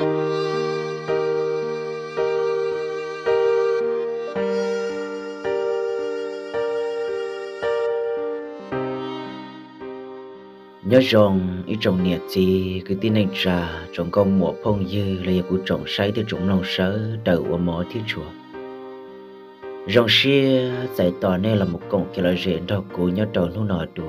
Nhớ rằng ít trồng nhiệt gì cứ tin anh trà trồng công mùa phong dư là của trồng say thì trồng lòng sớ đầu của mỏ thiết chùa rồng xia giải tỏa này là một cổng kia là rễ đầu của nhớ trồng nụ nọ đùa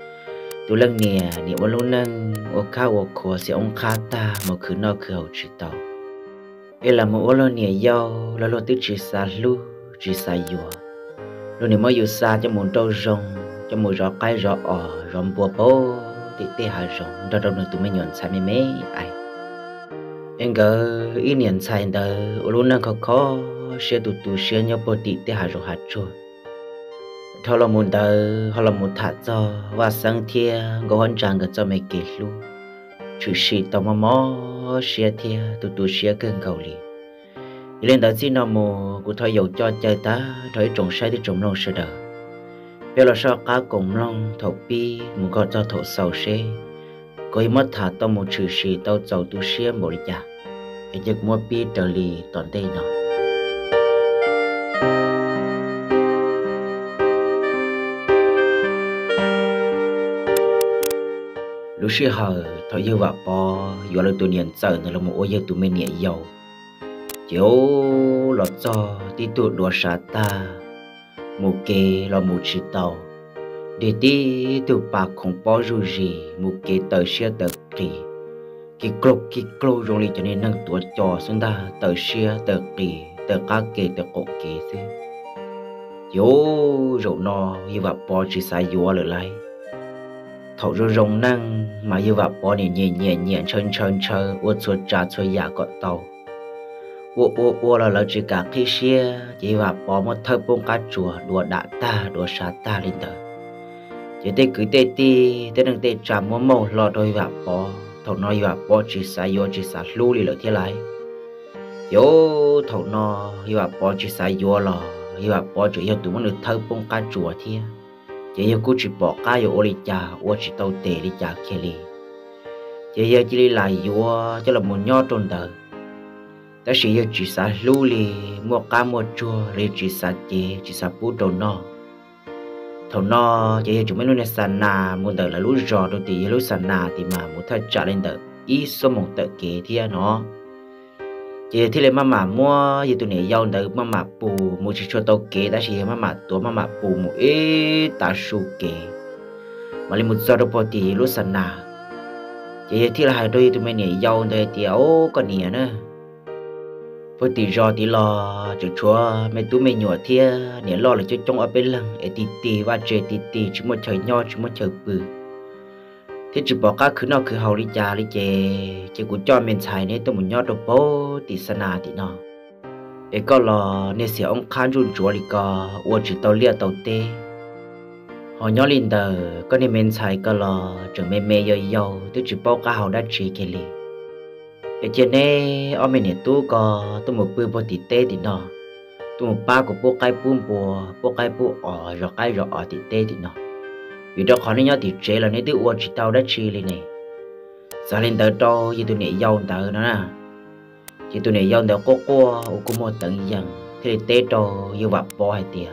tu lăng nhẹ nhẹ vào lúc nâng ô khá ô khổ sẽ ông khá ta một khứ nó khử hậu chữ tàu đây là một ô lô nhẹ dâu là lô tức chỉ xa lưu chỉ xa dùa lúc này mới dù xa cho một trâu rồng cho một rõ cái rõ ỏ rộng bùa bố thì tê hà rộng đó đâu nữa tụi mình nhận xa mê mê ai anh gỡ ý nhận xa anh tờ ô lúc nâng khó khó xe tụt tụt xe nhau bò tịt để hà rồi hạt trôi. Thao là một đời, họ là một thả do và sáng thia có hoàn trang cả cho mày kể luôn. Chữ sĩ tao mà mò xe thia tụt tụt xe cơn cầu lì. Lên đó xin nào mồ của thôi dầu cho chơi ta thấy trồng sai thì trồng long sẽ đỡ. Bây giờ sao cá cùng long thổ pi muốn gọi cho thổ sầu xe. Có mất thả tao một chữ sĩ tao giàu tụt xe một nhà. Anh nhật mua pi trở lì toàn đây nọ. Lúc xưa hờ thôi yêu vợ bò dù là tụi niên sợ nó là một ô yêu tụi mình nhẹ dầu chiếu lọt cho tí tụi đùa xả ta một kê là một chỉ tàu để tí tụi bà không bó dù gì một kê tờ xe tờ kỳ kì clô rồi cho nên nâng tụi trò xuống ta tờ xe tờ kỳ tờ cá kê tờ cổ kê thế chiếu rượu no yêu vợ bò chỉ xài dùa lại lấy thầu rồi rồng năng mà yêu vợ bỏ nè nhẹ chân uất suốt trà suốt giả cọ tàu uất là chỉ cả khi xia chỉ vợ bỏ một thợ bông cá chùa đùa đạ ta đùa sa ta lên đời chỉ tê cứ tê ti tê đằng tê trà mua màu lò đôi vợ bỏ thầu nói vợ bỏ chỉ sa lú đi lợi thế lại yo thầu nó yêu vợ bỏ chỉ sa yo lò yêu vợ bỏ chỉ yêu tụi mình được thợ bông cá chùa thia chị yêu cô chỉ bỏ cá yêu ô li cha ô chỉ tàu tè li cha kia li chị yêu chỉ li lại vua cho là một nho trôn đời ta chỉ yêu chỉ xả lú li mua cá mua chua li chỉ xả bút đầu nọ thầu nọ chị yêu chúng mình nuôi sàn nà muốn đời là lú giò đôi tí lú sàn nà thì mà muốn thay trả lên đời ít số một tờ kế thì nó chị thì lấy mama mua gì tụi này giàu đời mama bù mua chỉ cho tao kế ta chỉ mama tua mama bù mua ít ta su kế mà lấy một giờ đâu bỏ thì lúc sẵn nà chị thì là hai đôi tụi mình này giàu đời thì ô còn nhẹ nữa với tí giò tí lò chữ chúa mấy tụi mình nhỏ thì nhẹ lò là cho trong ở bên lăng để tì và chơi tì chỉ một trời nho chỉ một trời bự thế chỉ bỏ các thứ nào cứ hầu đi cha đi chè cũng cho mình xài nên tôi muốn nhót đồ bố thì sanh nà thì nọ ấy có lò nên sẽ ông khán run chúa đi co uất chỉ tàu lia tàu tê họ nhót lên tờ có nên mình xài có lò chẳng mê dầu tôi chỉ bao cả hầu đã chỉ kề lì ấy cho nên ông mình để tu co tôi một bữa bò tì tê thì nọ tôi một ba của bố cái bùa ở rồi cái tì tê thì nọ vì đó khó nên nhớ thì chế là nên tự uất chỉ tao đã chi lên này giờ lên tới to như tụi này giàu tới nó nè như tụi này giàu tới cô một tận dần thế tê to như vợ bò hay tiệt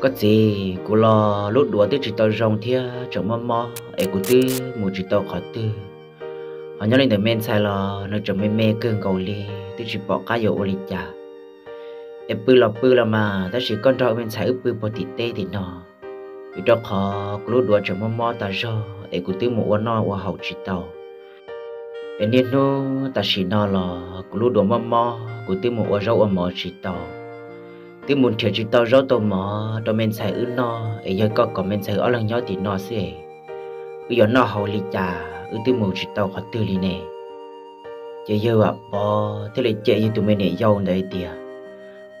có gì cô lo lút đuổi tới chỉ tao rong thia chẳng mò ấy cô tư một chỉ tao khó tư họ nhớ lên tới men sai lo nó chẳng mê cương cầu li tới chỉ bỏ cá dầu oli chả em bự là mà ta chỉ con trâu bên sai ướp bự bò thịt tê thì nó vì đó khó lúc đó chẳng mò ta do ấy cũng tiếng một nó qua hậu chỉ tàu em nên nó ta chỉ nó là lúc đó mò cũng tiếng một rau ở mò chỉ tàu tiếng muốn chơi chỉ tàu rau tàu mò tàu men xài ướt nó ấy giờ có men xài ở lần nhớ thì nó sẽ giờ nó hậu lì trà tiếng một chỉ tàu khó tư lì nè chị yêu à bỏ thế là chị yêu tụi mình này giàu này tiệt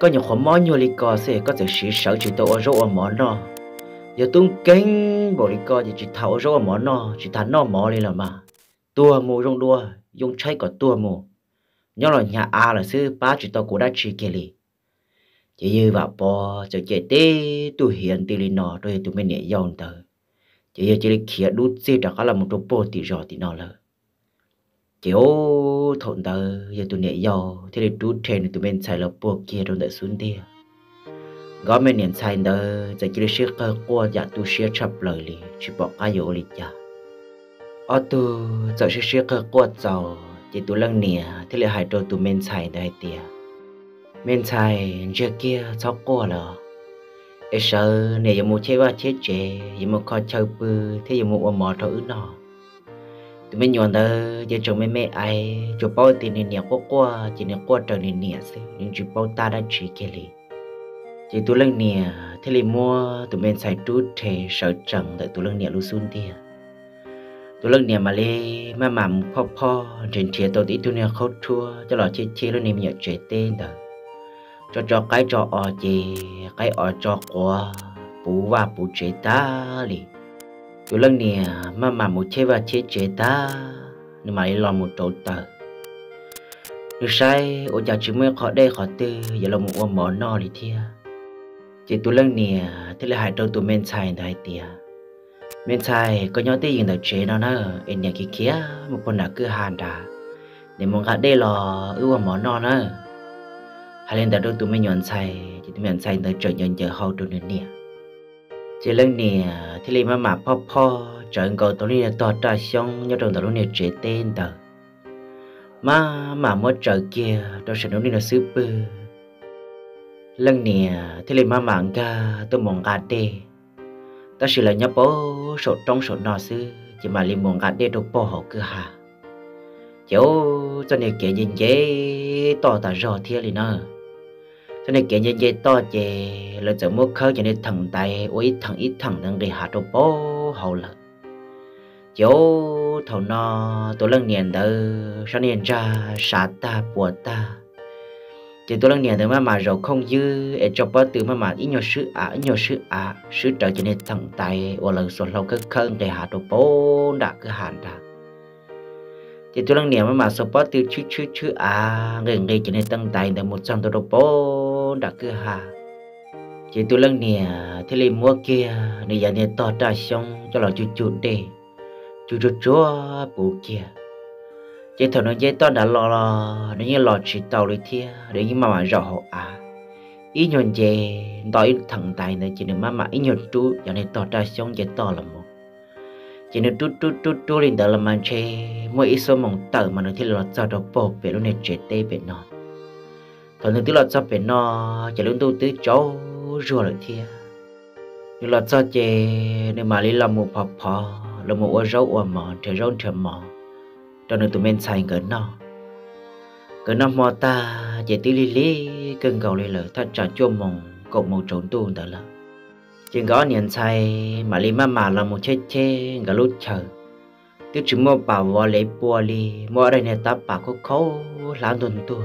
có những khó món như lịch co sẽ có thể sử sở chỉ tao rau món nọ giờ tung kính bỏ lịch co thì chỉ tháo rau món nọ chỉ thán nọ món này là mà tua mù rong đua dùng trái có tua mù nhớ là nhà à là sư ba chỉ tao cố đã chỉ kia lì chị yêu à bỏ giờ chị té tụi hiện tụi mình nọ rồi tụi mình này giàu tới chị yêu chị lịch kia đút gì đó là một đống bột thì rò thì nọ là chiếu thôn tờ giờ tụi nhẹ giàu thế thì trút trên tụi bên xài lợp buộc kia rồi đợi xuống đi gói mấy niệm xài tờ giờ chỉ là cơ qua giờ tụi xia chập lời lì chỉ bỏ cá dỗ lì chả ở tụi giờ xia cơ qua giàu chỉ tụi lăng nè thế là hai đôi tụi bên xài đây tiệt bên xài giờ kia cháu qua là ấy sợ nè giờ mua chế ba chế chế giờ mua kho chơi bự thế giờ mua mỏ thở nọ tụi mình nhọn tới giờ chồng mẹ ai chụp bao tiền nè qua chỉ nè qua trời nè xí nhưng chụp bao ta đã chỉ kia lì chỉ tụi lăng nè thế lì mua tụi mình xài chút thì sợ chẳng đợi tụi lăng nè luôn xuống đi tụi lăng nè mà lì mà mắm pho pho trên chia tàu tí tụi nè khâu thua cho lò chia luôn nè nhặt chế tên đó cho cái cho ở gì cái ở cho qua bù và bù chế ta lì tụi lần nè mà một chế và chế ta nhưng mà lo một trâu tờ được sai ôi cha chỉ mới khó đây khó tư giờ là một ôm mỏ no thì thia chỉ tụi lần nè thế là hai trâu tụi men xài đại tia men xài có nhớ tới gì là chế nó em nhà kia kia một con là cứ hàn đà để mong cả đây là ưu ôm mỏ no hai lên đã đôi tụi men nhọn xài chỉ tụi men xài tới trời nhọn giờ hậu tụi nè chị lần nè thì lấy mà papa chọn cầu tôi đi tọt ra xong nhớ rằng tao luôn nè chế tên tờ mà mới chợ kia tao sẽ nói đi là super lần nè thì lấy mà mạng ca tôi mong gạt đi tao sẽ là nhớ bố sổ trong sổ nọ xứ chỉ mà lấy mong gạt đi đâu bỏ họ cứ hà cháu cho nên kể gì dễ to ta rõ thiệt liền nè cho nên kể như vậy to chè là giờ mua khơi cho nên thằng tay ôi thằng ít thằng đang để hạt đồ bó hậu lợn chỗ thầu no tôi lần niệm tới sau niệm ra sát ta bùa ta thì tôi lần niệm tới mà rồi không dư để cho bớt từ mà ít nhiều sự sự trở cho nên thằng tay ôi lần sốt lâu cứ khơi để hạt đồ bó đã cứ hàn ra thì tôi lần niệm mà số bớt từ chữ gần đây cho nên thằng tay từ 100 đồ bó đã cứ hà chị tôi lần nè thế lên mua kia này giờ này to ra xong cho là chú đi chú bố kia chị thằng nó dễ to đã lo nó như lò chỉ tàu đi thia để như mà rõ họ ý nhon dễ đói thằng tài này chị nên mà ý nhon chú giờ này to ra xong dễ to là một chị nên chú lên đó là mang chơi mỗi ít số mỏng tờ mà nó thì là cho đồ bột về lúc này chế tê về nó còn những thứ lọt sắp về nó chỉ luôn tu tứ cháu rùa lại thia những lọt sắp chè nên mà lấy làm một phò phò làm một ô rau ô mỏ trời rau trời mỏ cho nên tụi mình xài cỡ nó mò ta chỉ tí lì cơn cầu lì lợt ta trả chua mồng cột màu trốn tu đó là chuyện có niềm xài mà lấy mà làm một chế cả lúc chờ cứ chỉ mua bảo vò lấy bùa lì mua đây này ta bảo có khâu làm tuần tu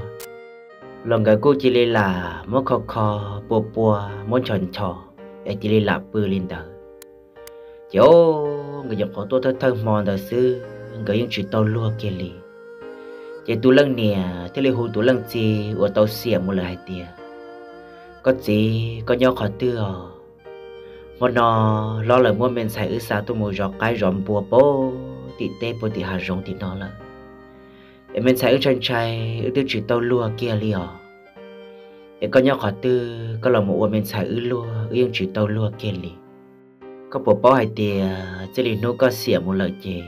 lần cái cô chỉ là mỗi khó bùa mỗi tròn trò em chỉ là bự lên đó chỗ người dân có tôi thân mòn đời xưa người dân chỉ tao lúa kia lì chỉ tu lăng nè thế là hồn tu lăng gì của tao xỉa một lời tiề có gì có nhau khó tư một nó lo lời mua men xài ứ xa tôi mua giò cái giòm bùa bố tị tê bố tị hà rồng tị nó là em bên xài ở trên trai ở tư chỉ tao lúa kia liò em có nhau khó tư có lòng một bên xài ở lúa ở yên chỉ tao lúa kia lì có bộ bó hai tìa chỉ lì nó có xỉa một lợi chè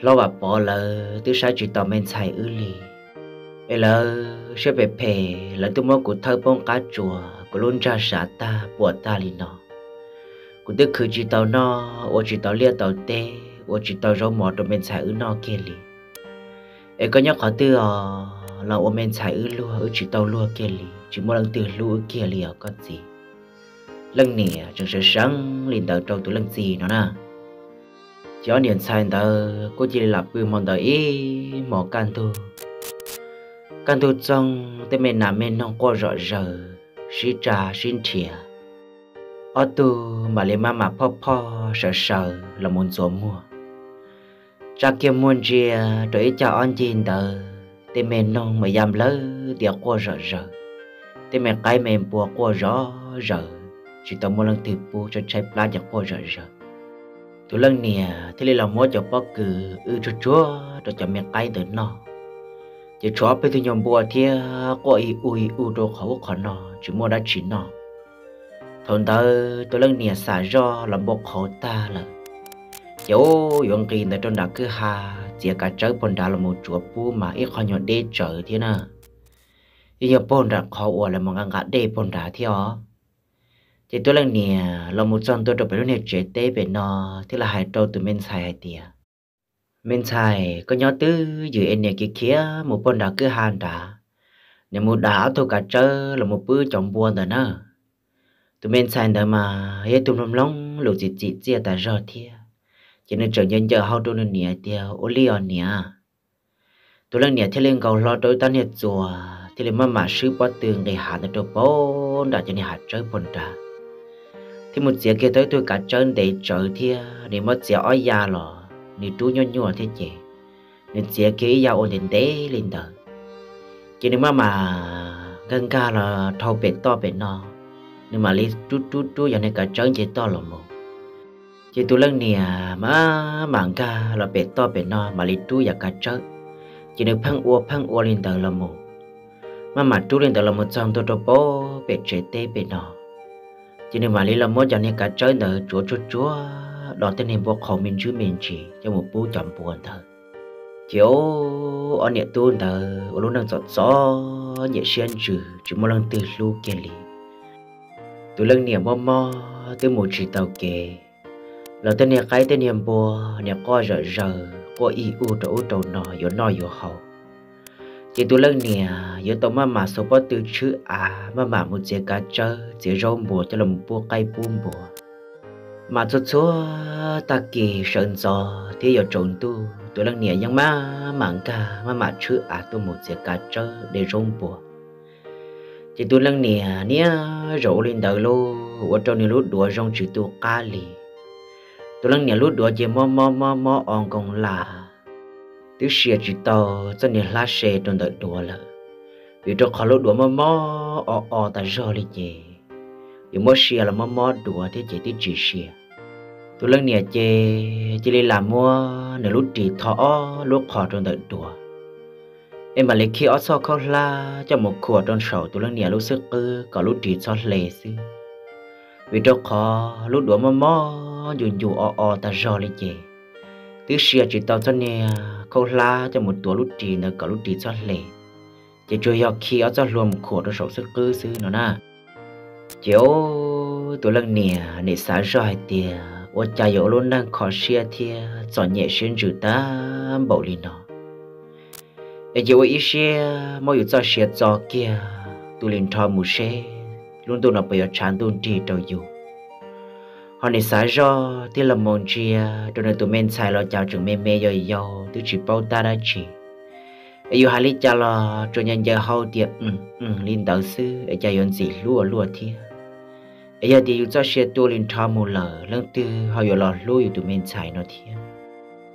lo bà bỏ lỡ tư sai chỉ tao bên xài ở lì em lỡ sẽ về pè là tư mô của thơ bông cá chùa của luôn ra xã ta bùa ta lì nó của tư khử chỉ tao nó ô chỉ tao lia tao tê ô chỉ tao rau mỏ trong bên xài ở nó kia lì em có nhớ khó tư là ôm men xài ư lúa ư chỉ tàu lúa kia lì chỉ mua lần từ lúa kia lì có gì lần nè chẳng sợ sáng liền tàu trâu tụi lần gì nó nè gió điện sai tờ cô chỉ là bự mòn tờ ý mỏ can tu trong tên mình nằm mình không có rõ rờ xí trà xin chìa ô tu mà lên mà po sợ là muốn gió mùa cha kia muốn chìa rồi cho anh chín tờ tên mình nông mà dám lỡ tiệc qua rõ tên mình cái mình bùa qua rõ chỉ tao muốn lần thứ bu cho chạy plan cho qua rõ tụi lần nè thế là mỗi chỗ bóc cử cho chúa rồi cho mẹ cái tới nó chỉ chúa bây giờ nhom bùa thì có ui đồ khẩu khó nó chỉ mua đã chín nó thằng ta tụi lần nè xả do làm bọc khẩu ta là cháu yong kỳ tại trong đã cứ hà chỉ cả cháu bọn đã là một chúa bu mà ít khó nhọn để chở thế nè bây giờ bọn đã khó ủa là một ngã ngã để bọn đã thì ó chỉ tôi lần nè là một trong tôi được bên chế tế bên nó thế là hai trâu từ bên xài hai tia bên xài có nhỏ tứ giữ anh nè kia kia một con đá cứ hàn đá nè một đá thôi cả trơ là một bữa chồng buồn rồi nè từ bên xài đó mà hết tụm lông lông lục gì chị chia tại giờ thia chỉ nên trở nhân giờ hao đôi nè tia ô lion nè tôi lần nè thế lên cầu lo đối ta nè chùa thế lên mà sư bó tường để hàn ở chỗ bốn đã cho nè hạt chơi buồn đá thì một chiếc kia tới tôi cả chân để chở thia để mất chiếc ói da lò để trú nhon nhon thế chị nên chiếc kia da ổn định tế lên tờ cho nên mà gần ca là thâu bẹt to bẹt no nhưng mà lấy trú cho nên cả chân chị to lò mồ chị tôi lần nè mà mảng ca là bẹt to bẹt no mà lấy trú vào cả chân cho nên phăng ua lên tờ lò mồ mà trú lên tờ lò mồ xong tôi đâu bố bẹt trẻ tê bẹt no cho nên mà lý là mốt cho nên cả chơi nợ chúa đó tên hình vô khổ mình chứ mình chỉ cho một bố chọn buồn thờ chiếu ở nhẹ tuôn thờ ở lúc đang giọt gió nhẹ xuyên trừ chỉ một lần từ lưu kia lý từ lần niệm mò mò từ một chỉ tàu kề là tên hình cái tên hình bùa nhẹ co rợ co y u trâu trâu nò yếu hậu chỉ từ lần nè giờ tao mà số bao từ chữ à mà một chiếc cá trơ chiếc rau mùa cho lòng bùa cây buông bùa mà cho chúa ta kỳ sơn gió thế giờ trốn tu từ lần nè nhưng mà mảng cả mà chữ à tôi một chiếc cá trơ để rau bùa chỉ từ lần nè nè rau lên đầu lô ở trong này lút đùa rong chữ tu cá lì từ lần nè lút đùa chỉ mò on còn là tứ xìa chỉ tàu cho nên lá xe trong đợt đùa là vì trong khó lúc đùa mò ta rò lên nhỉ vì mò xìa là mò đùa thế chỉ tứ chỉ xìa tôi lần nè chê chỉ đi làm mua nè lúc chỉ thọ lúc khó trong đợt đùa em mà lấy khi ở sau khó la cho một khổ trong sầu tôi lần nè lúc sức ư có lúc chỉ cho lệ xứ vì trong khó lúc đùa mò dù ta rò lên nhỉ tứ xìa chỉ tàu cho nè câu la cho một tuổi lút trì nữa cả lút trì cho lẻ chỉ chơi học khi ở cho luồng khổ cho sầu sức cư xứ nó na chiếu tuổi lần nè nè sáng rồi thì ô cha yếu luôn đang khó xia thì chọn nhẹ xuyên chữ ta bảo lì nó để chiếu ý xia mau yếu cho xia cho kia tôi liền thò mù xe luôn tôi nó bây giờ chán tôi trì đầu dù họ này sáng rõ thì là môn chia cho nên tụi mình xài lo chào trường mê rồi dâu tụi chỉ bao ta đã chỉ ấy dù hai lý cha lo cho nhân giờ hậu tiệc linh đạo sư ấy cha yon gì lúa thia ấy giờ thì dù cho xe tu linh thao mù lờ lần tư họ vừa lo lúa tụi mình xài nó thia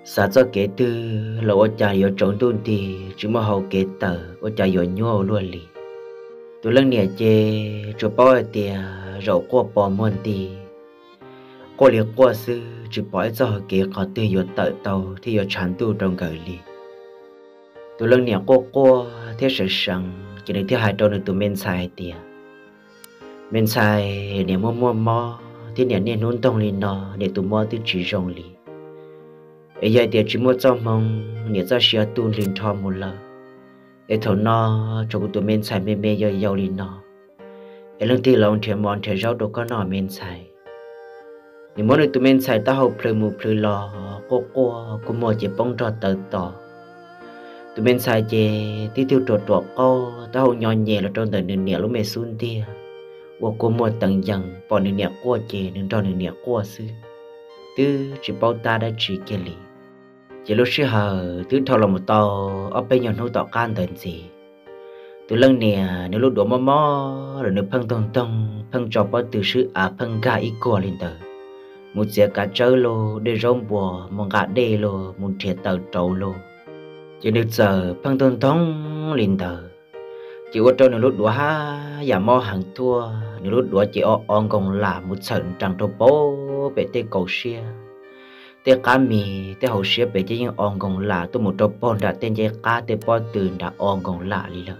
sáng cho kế tư là ông cha yon trốn tuôn thì chỉ mà hậu kế tờ ông cha yon nhua luôn lì tụi lần nè chê cho bao tiệc rượu qua bò môn thì cô liền qua sư chỉ bỏ cho họ kia có tư yếu tợ tàu thì yếu chán tu trong gửi lì tụi lần nè cô thế sợ rằng chỉ nên thứ hai trâu được tụi mình xài tiền mình xài để mua thế nên nôn tông lên nó để tụi mua tư chỉ rồng lì ấy giờ thì chỉ mua cho mong để cho xia tu lên thọ một lần để thầu nó cho tụi mình xài mê giờ giàu lên nó ấy lần thứ lòng thèm mòn thèm rau đồ có nọ mình xài nếu mỗi tụi mình xài ta học phơi mù phơi lò cô mua chỉ bông trò tờ tò tụi mình xài chỉ tí tiêu trộn câu ta học nhỏ nhẹ là trong tận nền nẻ lúc mẹ xuân tia, cô mua tận dần bỏ nền nẻ qua chỉ nền trò nền nẻ qua xứ tư chỉ bao ta đã chỉ kia lì chỉ lúc xưa hờ tư thâu lòng một tàu ở bên nhọn hô tọt can tận gì từ lần nè nếu lúc đổ mò mò rồi nếu phăng tông tông phăng trò bao từ sự à phăng gà ít cua lên tờ một giờ cá trâu lô để rong bùa một gà đê lô một thiệt tàu trâu lô chỉ được giờ phăng tông tông lên tờ chỉ có trâu nếu lúc đổ ha giả mò hàng thua nếu lúc đổ chỉ on còn là một sợi trăng trâu bố bé tê cầu xia tê cá mì tê hậu xia bé chỉ những on còn là tôi một trâu bò đã tên dây cá tê bò từ đã on còn là đi lợ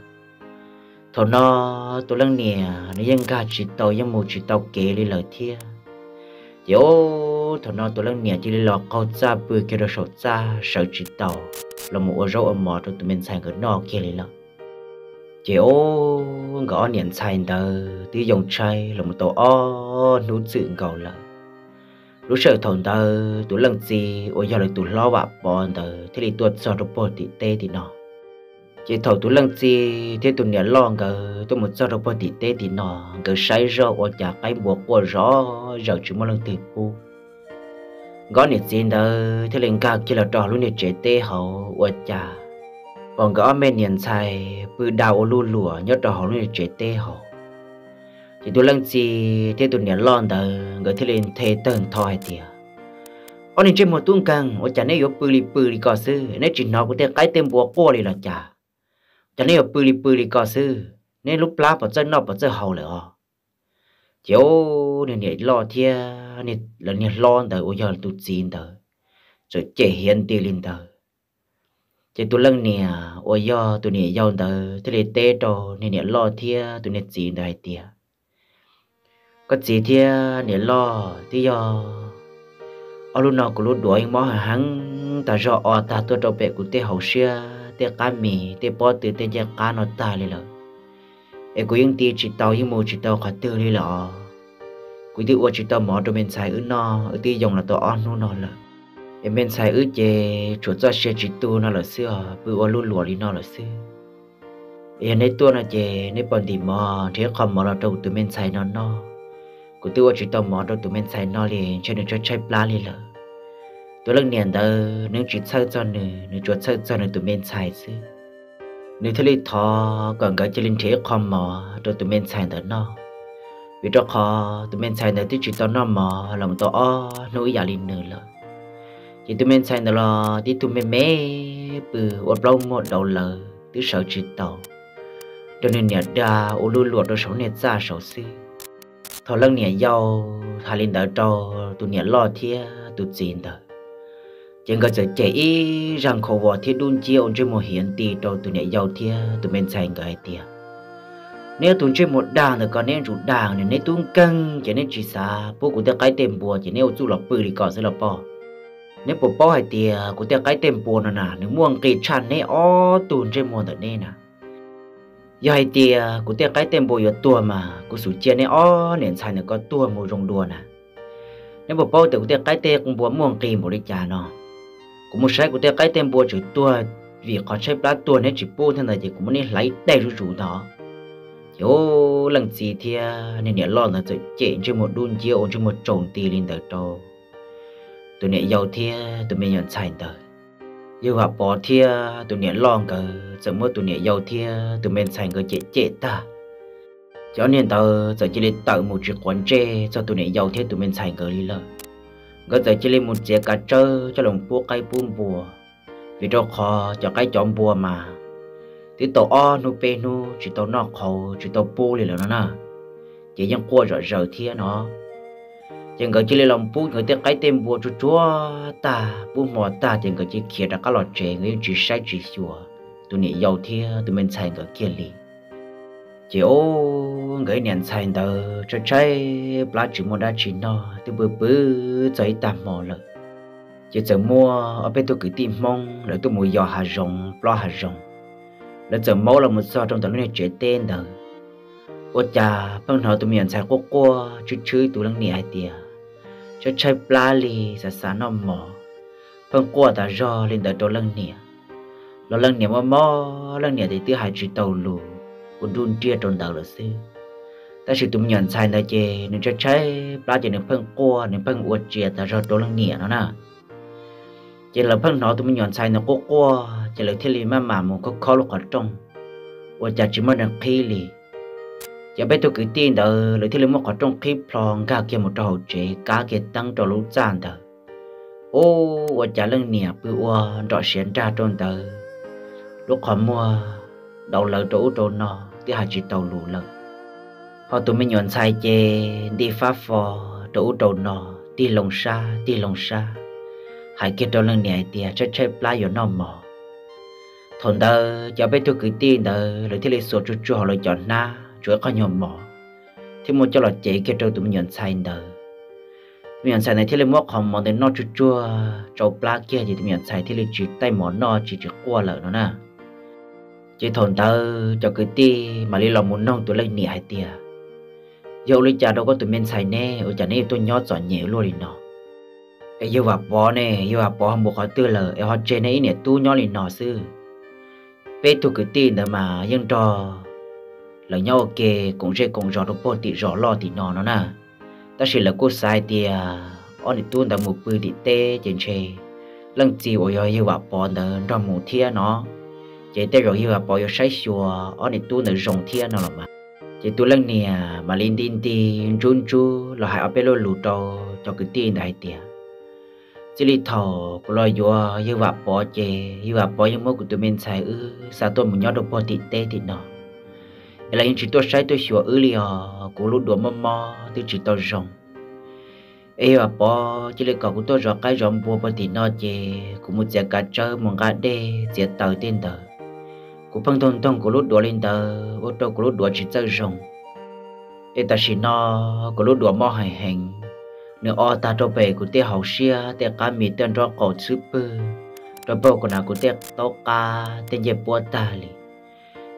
thọ nó tôi lần nè nó dân cả chỉ tàu dân một chỉ tàu kế đi lời thia dỗ thọ nó tôi lần nè chỉ lò câu ra bưởi kia rồi sốt ra sợ chỉ tàu là một ô râu âm mò cho tụi mình xài cái nọ kia đi lợ dỗ gõ niệm xài tờ tứ dòng trai là một tàu o nút dự cầu lợ lúc sợ thằng tờ tôi lần gì ôi giờ là tôi lo bạc bọn tờ thế thì tôi sợ robot bò tị tê thì nọ chị thầu tôi lần gì thế tôi nhớ lo ngờ tôi một giờ đâu bao tiền tê thì nọ ngờ say rồi ở nhà cái buộc qua rõ giờ chỉ một lần tiền bu gói nhiệt gì đó thế liền cả kia là trò luôn nhiệt chế tê hậu ở nhà còn gói men nhiệt xài bự đào lù lùa nhớ trò hậu luôn nhiệt chế tê hậu chị tôi lần gì thế tôi nhớ lo ngờ ngờ thế liền thề tần thòi tiệt ở trên một tuần càng ở nhà này có bự đi có sư nên chỉ nó có thể cái tên buộc qua đi là nhà cho nên ở bự đi có sư nên lúc lá bỏ chân nó bỏ chân hầu lại họ chiếu nên nhảy lo thia nên là nhảy lo đời ôi giờ tụt xin đời rồi trẻ hiền tiền lên đời chỉ tụi lần nè ôi giờ tụi nhảy giàu đời thế này tê trò nên nhảy lo thia tụi nhảy xin đời tiền có gì thia nhảy lo thì giờ ở lúc nào cũng lúc đuổi mò hàng ta rõ ta tôi đâu bẹ cũng tê hầu xia tê cá mì tê bò từ tê già cá nó ta lên rồi, em cũng những tí chỉ tàu những mồi chỉ tàu cá tư lên rồi, cũng tự uất chỉ tàu mỏ rồi mình xài ướt no, ướt tí dùng là tàu ăn luôn nó rồi, em mình xài ướt chè chuột ra xe chỉ tu nó là xưa, bự uất luôn lúa đi nó là xưa, em lấy tua nó chè, lấy bòn thì mò, thế còn mò là đầu tụi mình xài nó, cũng tự uất chỉ tàu mỏ rồi tụi mình xài nó liền, cho nên cho chạy plá lên rồi. Tôi lần nè đó nếu chỉ sơ cho nếu chuột sơ cho nên tụi mình xài chứ nếu thế thì thọ còn cái chơi linh thế không mò rồi tụi mình xài đó nó vì đó khó tụi mình xài đó thì chỉ tao nó mò làm tao o nỗi giả linh nữa rồi chỉ tụi mình xài đó là thì tụi mình mê bự ốp lâu một đầu lờ tứ sợ chỉ tàu cho nên nè đa ô lùi lụt rồi sáu nè ra sáu xí thọ lần nè giàu thà linh đó cho tụi nè lo thia tụi gì đó chẳng có sự chạy rằng khổ vợ thì đun chia ôn trên một hiện tì trâu tụi nhảy giàu thia tụi mình xài cái tia nếu tụi trên một đàn thì còn nên rút đàn nên tụi căng cho nên chỉ xa bố của ta cái tem bùa chỉ nếu chú lọc bự thì còn sẽ lọc bò nếu bố bò hay tia của ta cái tem bùa nè nếu muông kỳ chăn nên ó tụi trên một đợt nên nè giờ hay tia của ta cái tem bùa giờ tua mà của sủ chia nên ó nên xài nên có tua một rồng đua nè nếu bố bò thì của ta cái tem cũng bùa muông kỳ một đi chả nọ cũng một sai của ta cái tem bùa chữ tua vì có sai lá tua nên chỉ bùa thế này thì cũng nên lấy đầy rủ rủ đó chỗ lần gì thì nên để lo là tự chạy trên một đun chiêu trên một trồng tì lên đời trâu tụi này giàu thì tụi mình nhận sai đời yêu gặp bỏ thì tụi này lo cờ giờ mới tụi này giàu thì tụi mình sai người chạy ta cho nên tao giờ chỉ để tạo một chiếc quán tre cho tụi này giàu thì tụi mình sai người đi lợ có thể chỉ lên một chiếc cá trơ cho lòng búa cây buông bùa vì đâu khó cho cái chọn bùa mà thì tàu o nu pe nu chỉ tàu nọ khẩu chỉ tàu bu liền là nó nè chỉ những cua rợ rợ thia nó chẳng có chỉ lên lòng búa người ta cái tem bùa chúa ta bu mò ta chẳng có chỉ kia ra các loại trẻ người chỉ sai chỉ chùa tụi này giàu thia tụi mình xài người kia liền chỉ ô người nhận xài tờ cho trái lá chỉ mua đá chỉ nọ thì bự bự giấy tạm mò lợ chỉ giờ mua ở bên tôi cứ tìm mong rồi tôi mua giò hà rồng lo hà rồng rồi giờ mua là một giò trong tờ này chế tên tờ ôi cha bằng nào tôi nhận xài qua chút chửi tôi đang nè tiề cho trái lá lì sả sả nọ mò bằng qua ta giò lên tờ tôi đang nè rồi đang nè mò mò đang nè thì tôi hai chỉ tàu lù đun chia tròn đầu là xí แต่สิ่งที่มันย้อนใจนะเจนึกจะใช้ปลาเจนึกเพิ่งกลัวนึกเพิ่งอวดเจียแต่เราตัวลังเหนียนนะเจเราเพิ่งน้อยที่มันย้อนใจนะกลัวเจเลยที่ลีแม่หมามันก็เข้าลูกกระจงอวดจัดจิมันนักขี้ลีจะไปตัวกี่ตีนเด้อเลยที่ลีมันกระจงขี้พลองก้าเกี่ยมตัวเจก้าเกี่ยตั้งตัวรู้จานเด้อโอ้อวดจัดลังเหนียนปืออวดดอกเสียนจ้าจนเด้อlúc họ mua đầu lợn trổ trổ nọ thì họ chỉ tàu lù lợn họ tụi mình nhọn sai chê đi phá phò trổ trổ nọ đi lồng xa hãy kết đôi lần này thì sẽ chơi play ở nọ mỏ thằng đó cho bé tôi cứ tin đó rồi thì lấy số chú họ lại chọn na chúa có nhom mỏ thì mua cho là chê kết đôi tụi mình nhọn sai đó tụi nhọn sai này thì lấy mua hàng mỏ để nọ chú trâu play kia thì tụi nhọn sai thì lấy chỉ tay mỏ nọ chỉ qua lợn đó nè chỉ thồn tơ cho cái ti mà đi lòng muốn nông tụi lấy nỉ hai tia dẫu lấy cha đâu có tụi men xài nè ở cha này tôi nhót giỏi nhẹ luôn đi nọ ai yêu bà bó nè yêu bà bó một họ tư lờ ai họ chơi này nè tu nhót đi nọ sư bé tụi cái ti nữa mà dân trò lời nhau ok cũng chơi cũng rõ đâu bỏ tị rõ lo tị nọ nó nè ta chỉ là cô sai tia ở đi tu đã một bữa đi tê trên chơi lần chiều ôi yêu bà bó nữa ra một thia nó chị tới rồi hiểu bỏ vô sấy xùa ở đây tôi nữ rồng thiên nào mà chị tôi lần nè mà lên tin tin run run là hại ở bên lối lụt đầu cho cái tin đại tiệt chỉ đi thò loài vua hiểu bỏ chị hiểu bỏ những mối của tụi mình xài ư sao tôi muốn nhớ đâu bỏ thịt tê thịt nọ là những chuyện tôi sấy tôi xùa ư liền của lũ đùa mơ mơ tôi chỉ tôi rồng hiểu bỏ chỉ là cậu của tôi rõ cái rồng vua bỏ thịt nọ chị cũng một già cá chơi một gà đê già tàu tên tờ cú phăng thôn tông cú lút đuổi lên tờ ô tô cú lút đuổi chỉ chơi rồng, ê ta chỉ no cú lút đuổi mò hải hành, nếu o ta cho về cú tiếc hậu xia tiếc cá mì tên cho cổ super, cho bao cú nào cú tiếc tàu cá tên dẹp búa ta li,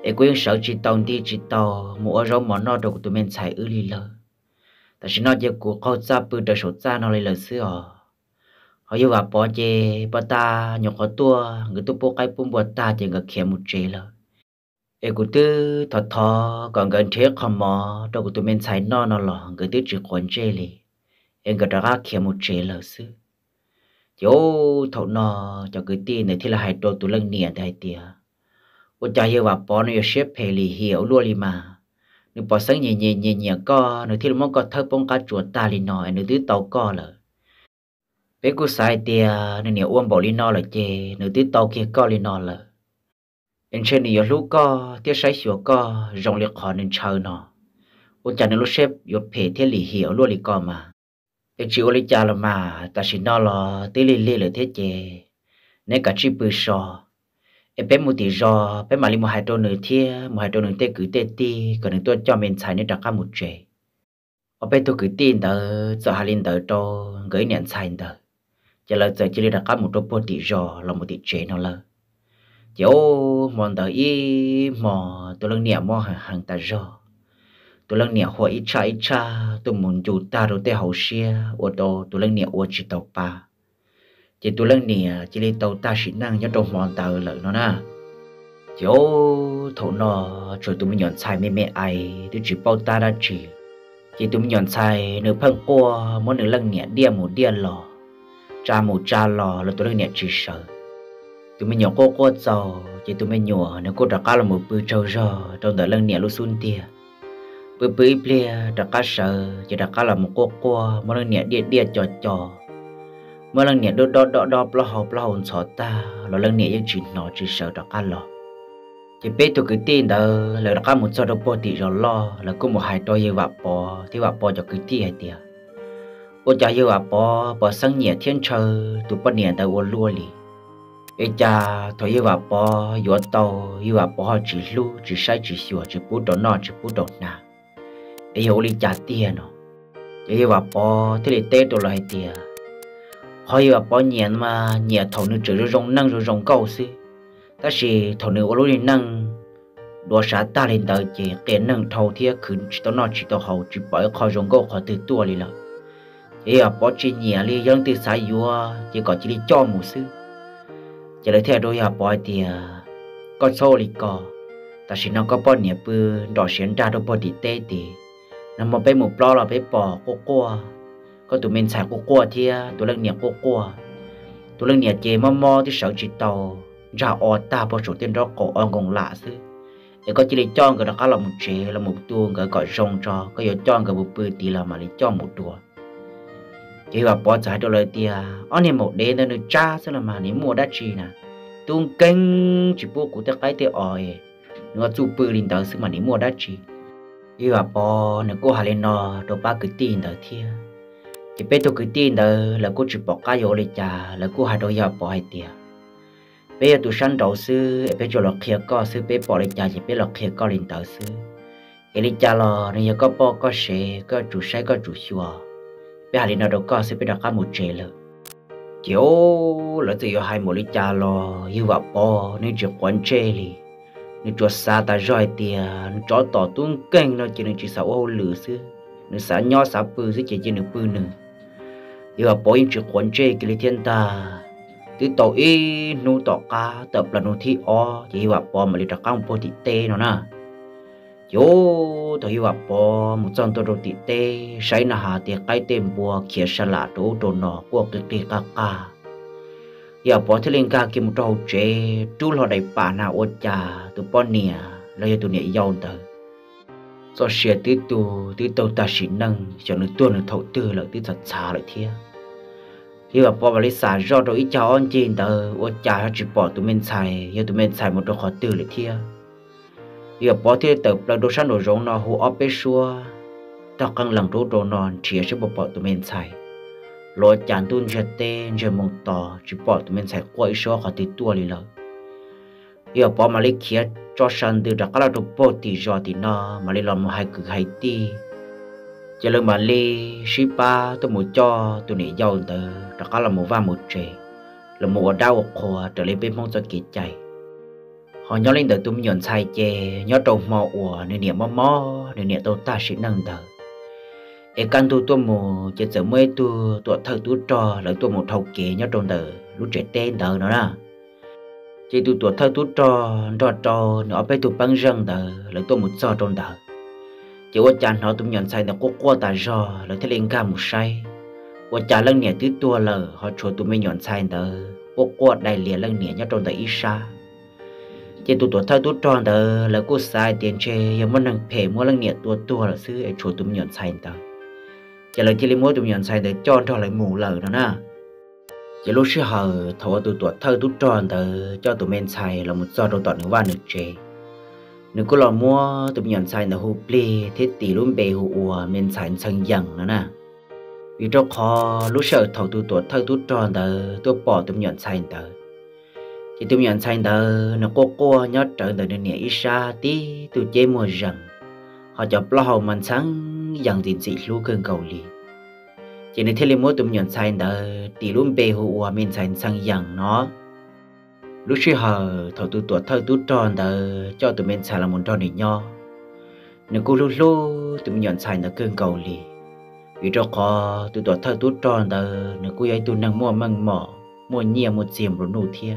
ê cú yên sợ chỉ tàu đi chỉ tàu mua rau món no đồ cú tụi mình xài ư li lơ, ta chỉ no giờ cú câu cha bự đời số cha nó li lơ xưa, họ yêu vào bỏ chê bỏ ta nhọc họ tua người tu bố cái bún bỏ ta chỉ người khéo một chê lơ, ê cú tư thọ thọ còn gần thế không mò đâu cú tụi mình xài no nó lò người tư chỉ còn chê lì, ê người ta khéo một chê lơ xứ, chỗ thọ no cho cái ti này thì là hai đồ tụi lăng nè đại tiệt, ôi cha yêu vào bỏ nó yêu xếp hề lì hiểu luôn lì mà, nó bỏ sáng nhẹ nhẹ nhẹ nhẹ co nó thì nó mong có thơ bông cá chuột ta lì nọ nó tư tàu co lơ bé cú sai tia nên nhiều uông bỏ lino là chê nửa tí tàu kia co lino là nên trên nhiều lúc co tia sai xíu co rồng liệt khó nên chờ nó ôn chả nên lúc xếp vô phe thế lì hiểu luôn lì co mà nên chịu lì cha là mà ta chỉ nó là tí lì lì là thế chê nên cả chi bự sò em bé một tí rò bé mà lì một hai đôi nửa thia một hai đôi nửa tê cứ tê ti còn nửa tôi cho mình xài nên đặt ra một chê ở bên tôi cứ tin tới giờ hai linh tới đâu gửi nhận xài tới chỉ là giờ chỉ là các một đôi body rò là một tí chế nó là chỗ mòn tới y mò tôi lần nè mò hàng ta rò tôi lần nè hoa ít cha tôi muốn chủ ta rồi tê hậu xia ô tô tôi lần nè ô chỉ tàu pa chỉ tôi lần nè chỉ là tàu ta xịn năng nhớ đâu mòn tới lợi nó na chỗ thổ nọ rồi tôi mới nhọn sai mẹ mẹ ai tôi chỉ bao ta đã chỉ tôi mới nhọn sai nửa phăng qua mỗi nửa lần nè đia một đia lò cha một cha lò là tôi đang nhẹ chỉ sợ tụi mình nhỏ cô quất giàu chỉ tụi mình nhỏ nếu cô đặt cá là một bữa trâu giò trong đời lần nhẹ lúc xuân tia bữa bữa ple đặt cá sợ chỉ đặt cá là một cô qua mỗi lần nhẹ đĩa đĩa trò trò mỗi lần nhẹ đốt đốt đốt đốt lo hồn sợ ta là lần nhẹ những chuyện nó chỉ sợ đặt cá lò chỉ biết tụi cái tin đó là đặt cá một giò đâu bỏ thì giò lo là cô một hai đôi như vợ bỏ thì vợ bỏ cho cái ti hai tia ô cha yêu à bỏ sáng nhẹ thiên trời tụi bắt nhẹ tàu lúa lì ê cha thôi yêu à bỏ gió tàu yêu à bỏ chỉ lú chỉ sai chỉ sửa chỉ bút đỏ nọ chỉ bút đỏ nà ê yêu lì cha tiền nó yêu à bỏ thế lì tết đồ lại tiền họ yêu à bỏ nhẹ mà nhẹ thầu nước chữ rong năng rong câu xí ta chỉ thầu nước lúa lì năng đồ sả ta lên đời chỉ tiền năng thầu thiệt khử chỉ tao nọ chỉ tao hậu chỉ bỏ kho rong câu kho từ tua lì là ý à bỏ chi nhẹ li dân từ xã vua chỉ có chỉ đi cho một xứ chỉ lấy theo đôi à bỏ thì con số li cò ta chỉ nó có bỏ nhẹ bự đỏ xuyên ra đâu bỏ đi tê thì nó mà bé một lo là bé bỏ cua có tụi mình xài cua thì tụi lăng nhẹ cua tụi lăng nhẹ chè mò thì sợ chỉ tàu ra ở ta bỏ số tiền đó cổ ông còn lạ chứ để có chỉ để cho người đó cá là một chè là một tuồng người gọi rong cho có giờ cho người một bự thì là mà để cho một tuồng chỉ là bỏ xài đôi lời thì anh em một đêm nó cha sẽ là mà nếu mua đắt chi nè tuồng kinh chỉ buộc của tất cái thì ỏi nó chụp bự lên tới sự mà nếu mua đắt chi ý là bỏ nếu cô hà lên nó đồ ba cứ tin tới thia chỉ biết tôi cứ tin tới là cô chỉ bỏ cá vô để trả là cô hà đôi giờ bỏ hai tiền bây giờ tôi săn đầu sư bây giờ là kia có sư bây bỏ để trả chỉ biết là kia có lên tới sư để trả là nếu có bỏ có xe có chủ xe có chủ xua bây hà lên nó đâu có sư bây giờ có một chế rồi kiểu là từ giờ hai một để trả là như vậy bỏ nên chỉ quán chế đi nó cho xa ta rồi thì nó cho tỏ tuôn kênh nó chỉ nên chỉ sáu ô lửa xưa nó xả nho xả bự chứ chỉ nên bự nữa giờ bỏ những chuyện quấn chơi cái thiên ta từ tổ y nô tổ cá tập là nô thi o chỉ vào bỏ mà lấy ra căng bò thịt tê nó na yo thôi vào bỏ một trăm tô thịt tê sấy là hà thì cái tem bùa kia xả lạ đồ đồ nọ của cái kia cá giờ bỏ thế lên ca kiếm trâu chế trú lò đầy bà nào ôi cha tụi bọn nè là giờ tụi nè giàu tới do xe tứ tàu ta chỉ nâng cho nó tuôn nó thấu tư là tứ thật xa lại thia khi mà bỏ vào lấy xả do rồi ít cháu anh chị tờ ôi cha chỉ bỏ tụi mình xài giờ tụi mình xài một đôi khó tư lại thia giờ bỏ thế tập là đồ săn đồ rong nó hú óp bê xua tao căng lằng đồ đồ non chỉ cho bỏ tụi mình xài lối chán tuôn chật tê chật mông tò chỉ bỏ tụi mình xài quậy xua khỏi tí tua lì lợ giờ bỏ mà lấy kia cho sân từ đặc là đồ bò tì giò tì nọ mà lấy lò một hai cực hai tì cho lần mà lấy shipa tôi muốn cho tụi này giàu từ đặc là một vàng một trề là một đau một khổ trở lên bên mông cho kẹt chạy họ nhớ lên từ tụi nhọn sai chè nhớ đầu mò ủa nên niệm mò mò nên niệm tôi ta sẽ nâng từ em căn tu tôi mù chỉ sợ mới tu tuổi thơ tu trò lại tôi một thầu kỹ nhớ trong từ lúc trẻ tên từ nữa nè chỉ tu tuổi thơ tu trò nó bé tu băng răng từ lại tôi một trò trong từ chỉ qua chán họ tôi nhận sai là cô qua ta rò lại thấy lên ca một sai qua chán lần nè thứ tua lờ họ cho tôi mới nhận sai từ cô qua đại liền lần nè nhớ trong từ ít xa chỉ tu tuổi thơ tu trò từ lại cô sai tiền chơi giờ muốn nặng phê mua lần nè tua là xứ cho tôi nhận sai từ chỉ là chỉ lấy mỗi tụi nhận sai để cho lại mù lờ đó nè chỉ lúc xưa họ thọ tụi tuổi thơ tụi tròn từ cho tụi men sai là một do đầu tọt nửa vạn nửa trề nửa cô lò mua tụi nhận sai là hụp lì thế tỷ luôn bề hụp ủa men sai sang dần nữa nè vì trong kho lúc xưa thọ tụi tuổi thơ tụi tròn từ tôi bỏ tụi nhận sai từ chỉ tụi nhận sai từ nửa cô nhớ trở từ nửa nhẹ ít xa tí tụi chơi mua rằng họ chọn lo hậu mình sáng dần tiền sĩ lú cơn cầu lì chỉ nên thế là mỗi tụi nhận sai đó tỷ luôn bề hụa mình sai sang dần nó lúc xưa họ thầu tụi tuổi thơ tụi tròn đó cho tụi mình sai là một tròn này nho nếu cô lú lú tụi nhận sai là cơn cầu lì vì cho họ tụi tuổi thơ tụi tròn đó nếu cô ấy tụi năng mua măng mỏ mua nhiều một diềm rồi nụ thia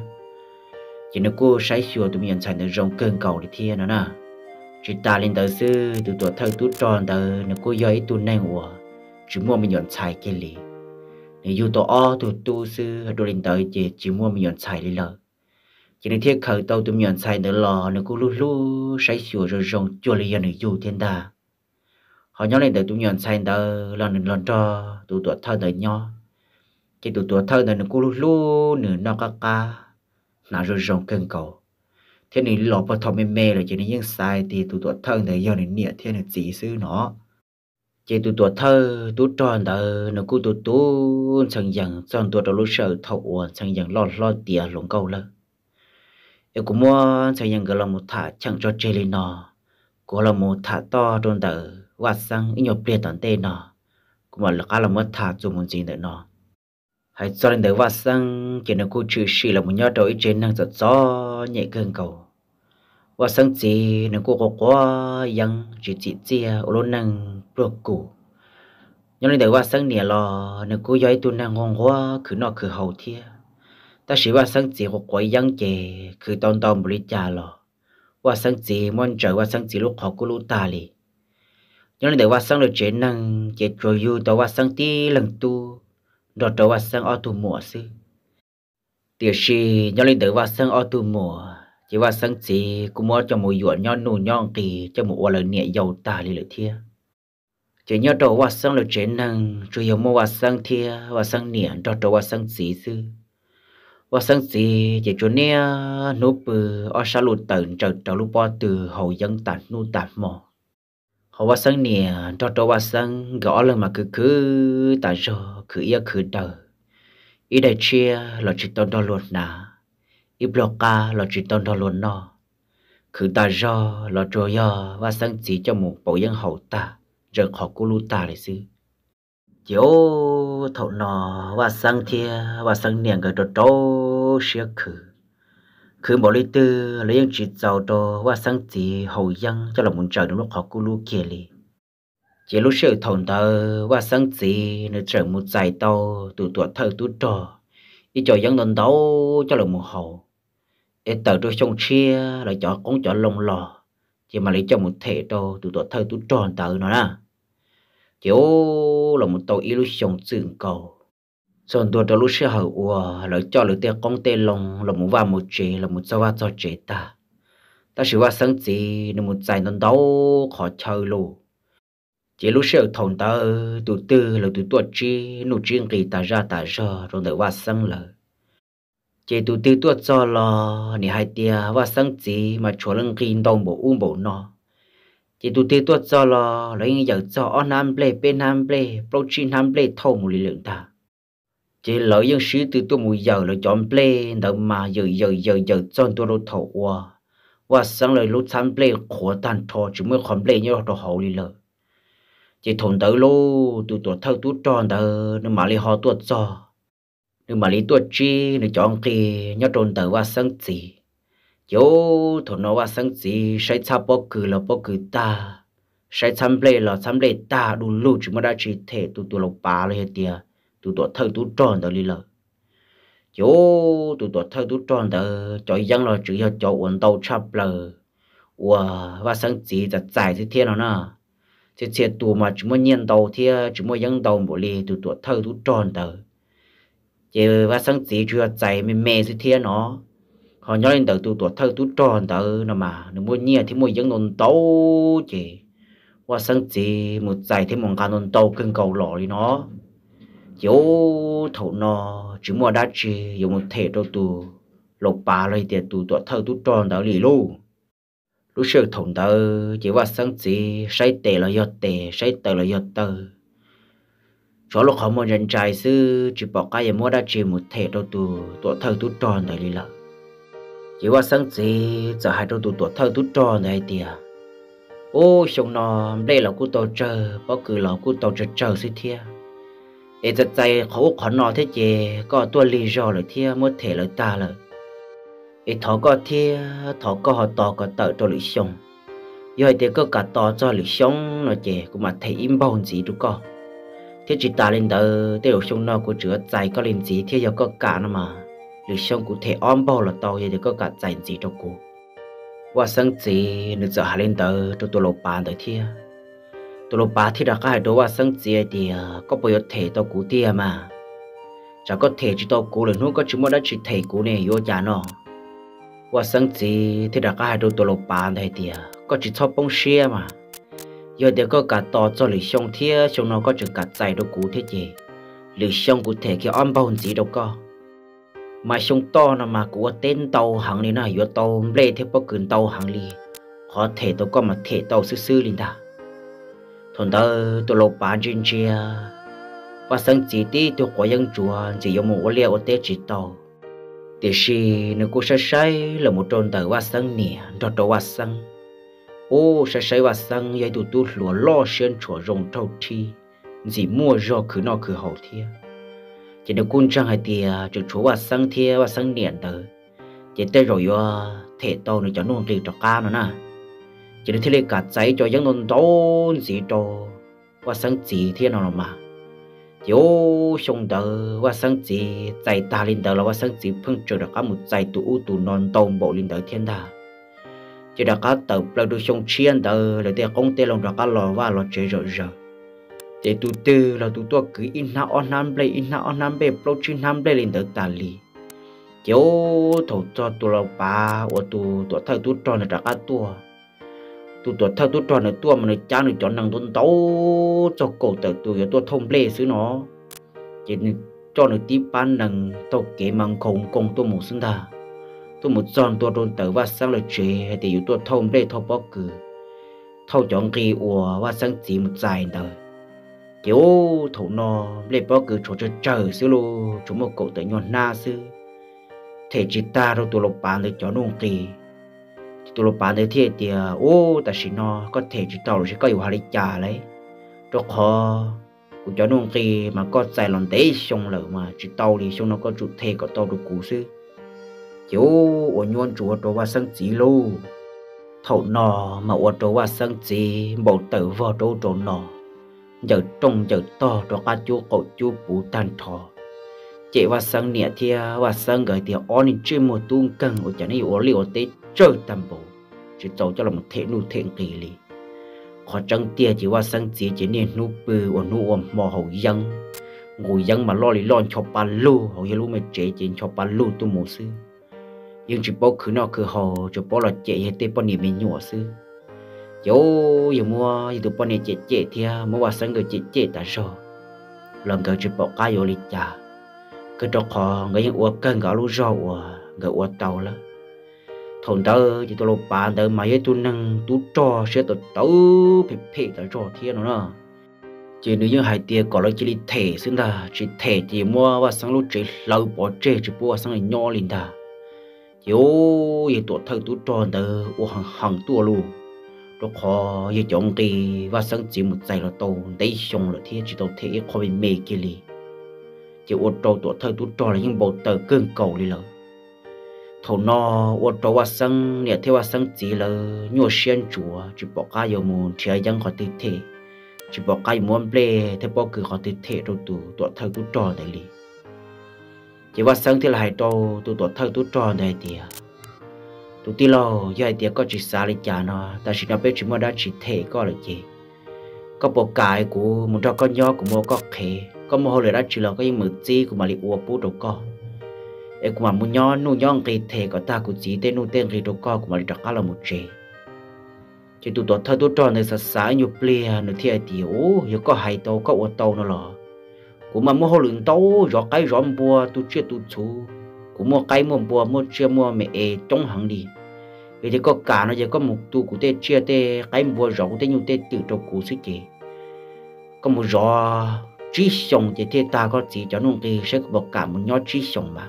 chỉ nếu cô sái xua tụi nhận sai là rồng cơn cầu lì thia nữa nè chỉ ta lên tới xưa từ tuổi thơ tuổi tròn tới nó cô giấy tu nang ủa chỉ mua mình nhọn xài kia lì nếu dù tổ o tuổi tu xưa đôi lên tới chỉ mua mình nhọn xài đi lờ chỉ nên thiết khởi tàu tụi nhọn xài tới lò nó cô lú lú sấy sửa rồi rồng chua lì giờ nó dù thiên đà họ nhớ lên tới tụi nhọn xài tới lần cho tụi tuổi thơ tới nho chỉ tụi tuổi thơ tới nó cô lú lú nửa no ca nà rồi rồng cơn cầu thế này lọp vào thọ mê là chỉ nên những sai thì tụi tuổi thơ thì do nên nhẹ thế này chỉ xứ nó chỉ tụi tuổi thơ tụi tròn đời nó cứ tụi tụi chẳng dặn tròn tuổi đầu lúc sợ thọ chẳng dặn lo tía lủng câu lơ em cũng muốn chẳng dặn cái là một thả chẳng cho chơi lên nó có là một thả to tròn đời quạt sang ít nhiều bề toàn tên nó cũng mà là cái là một thả dùng một gì nữa nó hãy cho lên tới vạt sang chỉ nên cô chữ xì là một nhát đầu ít trên năng giật gió nhẹ cơn cầu vạt sang chỉ nên cô có quá dăng chỉ chia ở luôn năng buộc củ nhớ lên tới vạt sang nè lò nên cô giấy tu năng ngon quá cứ nọ cứ hầu thia ta chỉ vạt sang chỉ có quá dăng chè cứ tòn bồi trà lò vạt sang chỉ mong chờ vạt sang chỉ lúc họ cô lú ta lì nhớ để qua sang được chế năng chế rồi du tàu qua sang tí lần tu rồi tàu qua sang ô tu mùa sư tiếc gì nhớ để qua sang ô tu mùa chỉ qua sang chỉ cũng muốn cho mùi dọn nhon nụ nhon thì cho mùi lời nhẹ dầu tà đi lời thia chỉ nhớ tàu qua sang được chế năng rồi hiểu mua qua sang thia qua sang nhẹ rồi tàu qua sang chỉ sư qua sang chỉ chỗ nia núp ở xa lụt tận trời tàu lụp bò từ hậu dân tản nu tản mò họ sang nè cho tàu sang gõ lần mà cứ tại sao cứ yêu cứ đờ ý đại chia là chỉ tao đo luôn nà ý bloca là chỉ tao đo luôn nọ cứ tại sao là trôi do và sang chỉ cho một bộ dân hậu ta rồi họ cố lu ta để xứ chiếu thầu nọ và sang thia và sang nè người cho tao xia cứ bỏ lý tư lấy những chuyện giàu đồ và sáng chỉ hậu dân cho là muốn chờ đến lúc họ cú lú kia li chỉ lúc sự thổn thờ và sáng chỉ nên chờ một giải tàu từ tuổi thơ tuổi trò đi chờ dân đón đấu cho là một hậu để tờ đôi sông chia là chó cũng chó lồng lò chỉ mà lấy cho một thể đồ từ tuổi thơ tuổi tròn tờ nó nè chỉ là một tàu illusion trường cầu sơn tua đầu lúc xưa hậu ua lợi cho lợi tia con tê long là muốn vào một chế là muốn cho vào cho chế ta ta sử qua sáng chỉ là một giải non đấu khó chơi lù chế lúc xưa thòng ta từ từ là từ tuột chi nụ chiên kỳ ta ra rồi đợi qua sáng lờ chế từ từ tuột cho lò nị hai tia qua sáng chỉ mà chỗ lưng kinh đông bộ bộ nọ chế từ từ tuột cho lò lấy giờ cho on ham play bên ham play protein ham play thâu một lý lượng ta chỉ lợi dân sĩ từ tôi mùi giờ là chọn play đợi mà giờ chọn tôi đâu thầu qua sáng lời lúc sáng play khó tan thò chỉ mới còn play như đó hậu đi lờ chỉ thốn tới lô từ tuổi thơ tuổi tròn tới nên mà lấy họ tuổi trò nên mà lấy tuổi chi nên chọn kỳ nhớ tròn tới qua sáng gì chỗ thốn nó qua sáng gì sai cha bóc cử ta sai sáng play là sáng play ta đủ lù chỉ mới đã chỉ thể tôi lộc bà lấy tiền tụi tôi thơ tụi tròn tới đi lờ chỗ tụi tôi thơ tụi tròn tới trời giăng là chỉ cho chỗ quần tàu chập lờ và sáng chỉ giặt giải thế thiên nó nè thế thiệt tụi mà chỉ muốn nhiên tàu thì chỉ muốn giăng tàu bộ lì tụi tôi thơ tụi tròn tới chỉ và sáng chỉ chưa giải mềm thế thiên nó họ nhớ lên tới tụi tôi thơ tụi tròn tới nó mà nó muốn nhiên thì muốn giăng non tàu chỉ và sáng chỉ một giải thì một cái non tàu cưng cầu lọ đi nó chỗ thầu nọ chỉ mua đá chì dùng một thể đầu tù lộc bà lấy tiền tù tuột thâu tù tròn đảo lì lú lúc xưa thầu tờ chỉ qua sáng chỉ say tè là do tè say tờ là do tờ chỗ lúc họ mua nhân trái sư chỉ bỏ cái gì mua đá chì một thể đầu tù tuột thâu tù tròn đảo lì lợ chỉ qua sáng chỉ giờ hai đầu tù tuột thâu tù tròn đảo tiền ô xong nọ đây là cú tàu chờ bao cử là cú tàu chờ sư thia để giật dây khẩu khó nọ thế chè có tua lý do rồi thia mất thể lời ta lời để thọ có thia thọ có họ to có tợ cho lưỡi sống rồi thì có cả to cho lưỡi sống nó chè cũng mà thấy im bao gì đúng không thế chỉ ta lên tờ tiêu sông nọ của chữa dây có lên gì thia giờ có cả nó mà lưỡi sống cụ thể om bao là to thì có cả dành gì cho cô qua sáng gì nó giờ lên tờ cho tôi lột bàn tới thia tôi lúc bà thì đã có hai đứa và sáng chế thì có bao nhiêu thể tao cú tia mà chả có thể chỉ tao cú là nó có chúng nó đã chỉ thể cú này vô chả nó và sáng chế thì đã có hai đứa tôi lúc bà này thì có chỉ cho bông xe mà giờ thì có cả to cho lưỡi xong thia xong nó có chừng cả dài đâu cú thế gì lưỡi xong cụ thể kia om bao gì đâu có mà xong to nó mà của tên tàu hàng này nó vô tàu lê thế bao cứng tàu hàng lì có thể tao có mà thể tàu xứ xứ liền ta thôn tơ tôi lột bán trên chia và sáng chỉ tí tôi có dân chùa chỉ dùng một liều ở tết chỉ tàu tiếc gì nếu cô say là một tròn tờ và sáng nè tròn tàu và sáng ô say và sáng dây tụt tụt lúa lo xuyên chùa rồng thâu thi chỉ mua do cứ nọ cứ hậu thia chỉ được cun trang hai tia chữ chúa và sáng thia và sáng nè tờ chỉ tới rồi do thể tàu nó cho nuông tiền cho ca nó nè chỉ để lấy cả giấy cho dân nông thôn gì đồ qua sáng chỉ thế nào mà chỉ ô xong tờ qua sáng chỉ giấy ta lên tờ là qua sáng chỉ phun trừ được cả một giấy tủ non tôm bộ lên tờ thiên đà chỉ đã có tàu là được sông chiến tàu là để công ty lòng đã có lò và lò chế rồi giờ để tụi tư là tụi tôi cứ in na on nam bê protein nam bê lên tới Italy chiếu thầu cho tụi lò bà của tụi thầy tụi tròn là đã có tụi thầy tụi tròn là tụi mà nó cha nó chọn năng tôn tấu cho cổ tàu tụi tôi thông lê xứ nó chỉ cho nó tí bán năng tàu kế mang không công tôi một sinh ra tôi một giòn tôi đồn tử và sang lời chuyện thì tôi thông đây thâu bóc cử thâu chọn kỳ ủa và sang chỉ một dài đời kiểu thổ nò lấy bóc cử chỗ chờ xíu lô chúng một cậu tử nhọn na xứ thể chỉ ta đâu tôi lộc bán để cho nông kỳ tôi lộc bán để thiệt thì ô ta chỉ nò có thể chỉ tàu sẽ có hiệu hà lý trà đấy cho khó của cho nông kỳ mà có dài lòng tế xong lỡ mà chỉ tàu thì xong nó có trụ thể có tàu được cú xứ chú ở nhuận chúa trâu và sân chỉ lô thầu nò mà ở trâu và sân chỉ bầu tử vào trâu trâu nò giờ trông giờ to cho các chú cậu chú bú tan thò chị và sân nè thia và sân gửi thì on chỉ một tuôn cần ở chỗ này ở liều tế chơi tam bộ chỉ tàu cho là một thể nụ thiện kỳ lì khó trăng tia chỉ và sân chỉ nên nụ bự ở nụ ôm mò hậu dân ngồi dân mà lo lì lo cho ba lô hậu dân mà chế chỉ cho ba lô tu mồ sư nhưng chỉ bao khứ nó cứ họ cho bao là chạy hết tê bao nhiêu mình nhổ xứ, chỗ giờ mua giờ tụi bao nhiêu chạy thì mua vào sáng người chạy ta rồi, lần cái chỉ bao cá vô lịch trả, cứ cho họ người uống canh gạo lúa rau người uống tàu là, thằng tớ chỉ tụi lộc bạn tớ mà với tụi năng tụi trò sẽ tụi tớ phê tớ trò thiên nữa nè, chỉ nếu như hai tia còn lại chỉ đi thể xứ ta chỉ thể thì mua vào sáng lúc chỉ lâu bỏ chê chỉ bao sáng người nhỏ liền ta. Yo, giờ tuổi thơ tuổi tròn tờ, u hàng tuổi luôn. Lúc họ giờ chọn kỳ và sáng chỉ một giây là tàu đấy xong rồi thì chỉ tàu thế khó bị mê kia li. Chỉ u trâu tuổi thơ tuổi tròn là những bộ tờ cương cầu đi lỡ. Thầu no u trâu và sáng nè theo và sáng chỉ là nhua xuyên chùa chỉ bỏ cá vào mồm chơi dân họ tự thế, chỉ bỏ cá muốn play theo bao cử họ tự thế rồi tuổi thơ tuổi tròn đấy li. Chỉ vào sáng thì là hai trâu tụi tuổi thơ tụi tròn này thì tụi ti lo giờ thì có chỉ xa lấy cha nó ta chỉ nói biết chỉ mua đã chỉ thể có là gì có bộ cải của một trâu con nhó của mua có khế có mua hồi đã chỉ là có những mực chi của mà li uo bú đầu co em của mà mua nhó nuôi nhó cái thể có ta của chỉ tên nuôi tên cái đầu co của mà li đặt cá là một chế chỉ tụi tuổi thơ tụi tròn này sáng sáng nhiều plea nữa thì ô giờ có hai tàu có ô tàu nó lò cũng mà mua hồ lửng tàu rõ cái rõm bùa tu chưa tu chú cũng mua cái mua bùa mua chưa mua mẹ trong hàng đi vậy thì có cả nó giờ có một tu của tê chia tê cái bùa rõ của tê nhiều tê tự trâu cú sức chị có một rõ trí sống thì tê ta có gì cho nó thì sẽ có cả một nhót trí sống mà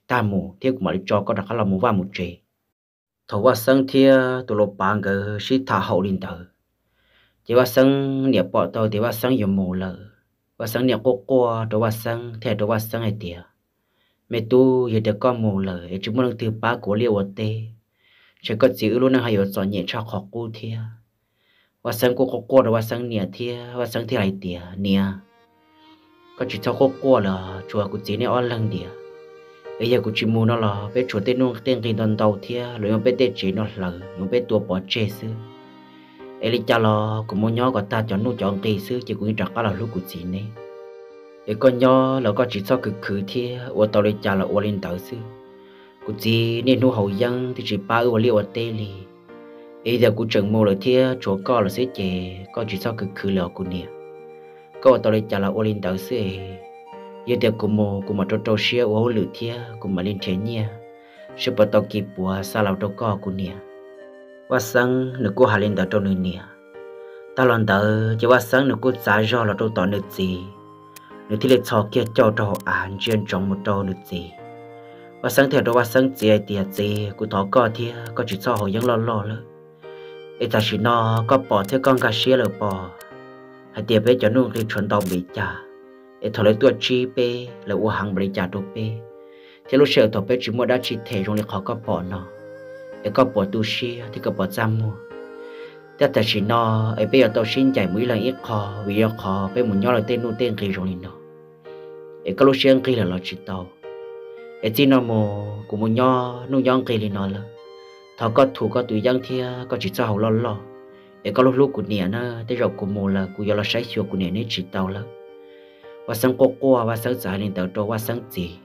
ta mù thế cũng mà cho có đặt là mù vào một chè, thầu qua sân thia tụi lộc bà ngờ sĩ thả hậu lên thở, chỉ qua sân niệm bỏ tàu thì qua sân giờ mù lợ. Và sáng niệm cô qua đồ và sáng thẻ đồ và sáng này tiệt mẹ tu giờ được con mù lời chúng muốn từ ba của liều ở tê chỉ có chữ luôn hay ở giỏi nhẹ cho học cô thia và sáng cô qua đồ và sáng niệm thia và sáng thì lại tiệt niệm có chỉ cho cô qua là chùa của chị này on lăng tiệt bây giờ của chị mù nó là bé chùa tên nông tên kỳ đoàn tàu thia rồi ông bé tên chị nó là ông bé tua bỏ chê xứ Elita lo của môn nhỏ của ta cho nuôi chọn kỳ sư chỉ cũng đặt là lúc của chị này. Để con nhỏ là con chỉ sau cực khứ thì ở tàu đi trả là ở lên tàu sư. Của chị nên nuôi hậu dân thì chỉ ba ở liều ở tê lì. Bây giờ của trường mồ là thì chỗ con là sẽ chè con chỉ sau cực khứ là của nè. Con ở tàu đi trả là ở lên tàu sư. Giờ thì của mồ trâu xe ở hồ lử thì của mà lên thế nhia. Sự bắt tàu kịp của sao là trâu con của nè. Và sáng nước cô hà lên tờ trâu nền nè, ta lần tờ chỉ qua sáng nước cô giá do là trâu tỏ nước gì, nước thì lệ cho kia cho trâu ăn chuyên trong một trâu nước gì, và sáng theo trâu và sáng gì thì gì, cô thọ co thì có chỉ cho họ vẫn lo lơ, ít ta chỉ nó có bỏ theo con cá xé là bỏ, hãy tiệp với cho nông thì chuẩn đồng bị trả, ít thọ lấy tuổi chi pe là u hàng bị trả đồ pe, thế lúc sẹo thọ pe chỉ mua đã chỉ thể trong lịch họ có bỏ nó, ít có bỏ tu xé thì có bỏ giam mua, thế ta chỉ nó ít bây giờ tao xin chạy mũi là ít khó vì khó bây muốn nhau là tên nô tên gì rồi nó, ít có lúc sẹo kia là lo chỉ tao, ít chỉ nó mồ cũng muốn nhau nô nhau kia thì nó là thọ có thủ có tuổi giang thia có chỉ cho hậu lo lo, để có lúc lúc của nè nó tới rộng của mồ là của do là sấy xua của nè nên chỉ tàu lắm, và sáng cô qua và sáng giải nên tàu trâu và sáng gì,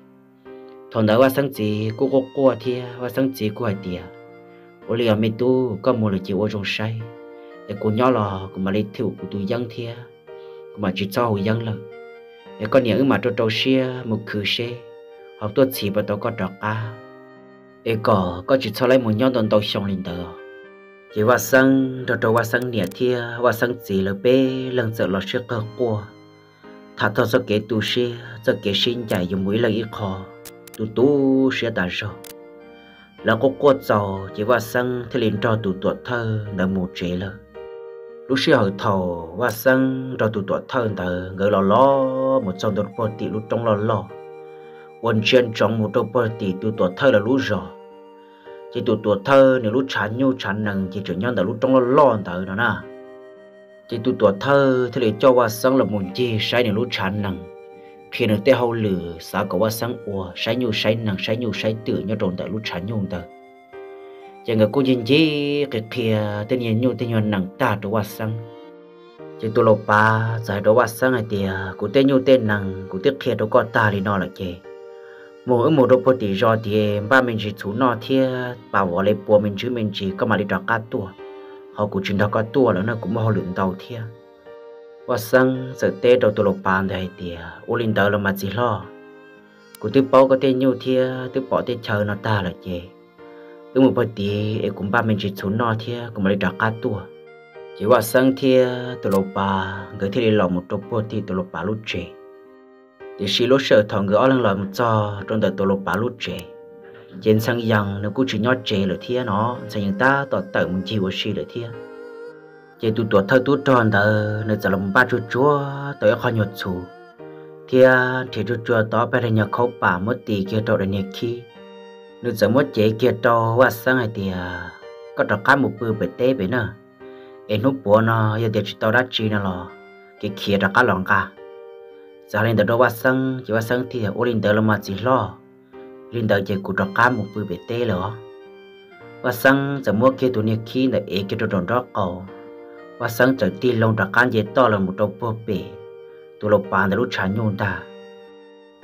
thằng đó và sáng gì cô qua thia và sáng gì cô hải tiề, ô liều mi tu có mồ là chỉ ô trong sấy, để cô nhỏ lò của mà lấy thiểu của tuổi giang thia, của mà chỉ cho hậu giang lắm, để con nè ứng mà trâu trâu xia một khử xe, học tuốt chỉ và tàu có trọc cá. Ê có chỉ cho lấy một nhóm đòn tàu xong lên tờ, chỉ qua sang đầu đầu qua sang nẻ thia qua sang gì là bé lần sợ lọt sữa cơ qua, thà thao cho kẻ tu sĩ cho kẻ sinh chạy dùng mũi là ít khó, tu sẽ đã rồi, là có quạt giàu chỉ qua sang thì liền cho tu tuột thơ nở một chế lơ, lúc xưa hồi thầu qua sang cho tu tuột thơ tờ người lò lò một trong đột bò tị lúc trong lò lò. Quân chuyên trong một đôi bờ tỷ tu tuổi thơ là lũ rò, chỉ tu tuổi thơ nếu lũ chán nhau chán nằng chỉ chuyển nhau là lũ trong lo lo thở đó na, chỉ tu tuổi thơ thì để cho qua sáng là muốn chi sai nếu lũ chán nằng, khi nó tê hậu lửa xả có qua sáng ủa sai nhau sai nằng sai nhau sai tự nhau trộn tại lũ chán nhau thở, chỉ người cô nhìn chi cái kia tên nhìn nhau tên nhau nằng ta cho qua sáng, chỉ tu lộc ba giải đó qua sáng ngày tiề cụ tên nhau tên nằng cụ tiếc kia đó con ta thì nó là gì? Mỗi ở một đôi bờ tỷ rò thì ba mình chỉ chú nọ thia bảo vợ lấy bùa mình chứ mình chỉ có mà đi trò cá tua họ cũng chuyện đó cá tua là nó cũng mà họ lượn tàu thia và sang giờ tết đầu tuần lộc bàn thì tiề u linh tàu là mà gì lo cũng tiếp bao có tên nhau thia tiếp bỏ tên chờ nó ta là gì ở một bờ tỷ cũng ba mình chỉ chú nọ thia cũng mà đi trò cá tua chỉ và sang thia tuần lộc bà người thì đi lò một đôi bờ tỷ tuần lộc bà lúc trẻ để xí lỗ sợ thằng người ở lăng lòi một trò trong đời tôi lột bả lột trẻ, trên sang giang nó cũng chỉ nhót trẻ rồi thia nó sang những ta tọt tẩu mình chịu ở xí rồi thia, trên tụt tọt thâu tụt tròn đời nó trở làm ba chú chúa tới khó nhột xù, thia thì chú chúa tỏ bên nhà khâu bả mất tỷ kia trâu để nhẹ khi, nó trở mất trẻ kia trâu và sang ngày thì có trò cá một bự bể té bể nữa, em hút búa nó giờ để chú tao đã chi nó lò, cái kia trò cá lỏng cả. Giờ lên đầu ba sang chỉ ba sang thì ô lên đầu làm gì lo, lên đầu chỉ cụ trọc cá một bự bể tê lỏ, ba sang giờ mua kia tụi này khi là ế kia tụi đòn đó cầu, ba sang giờ ti lông trọc cá dễ to là một đầu bơ bể, tụi lộc bàn là lúc chán nhung ta,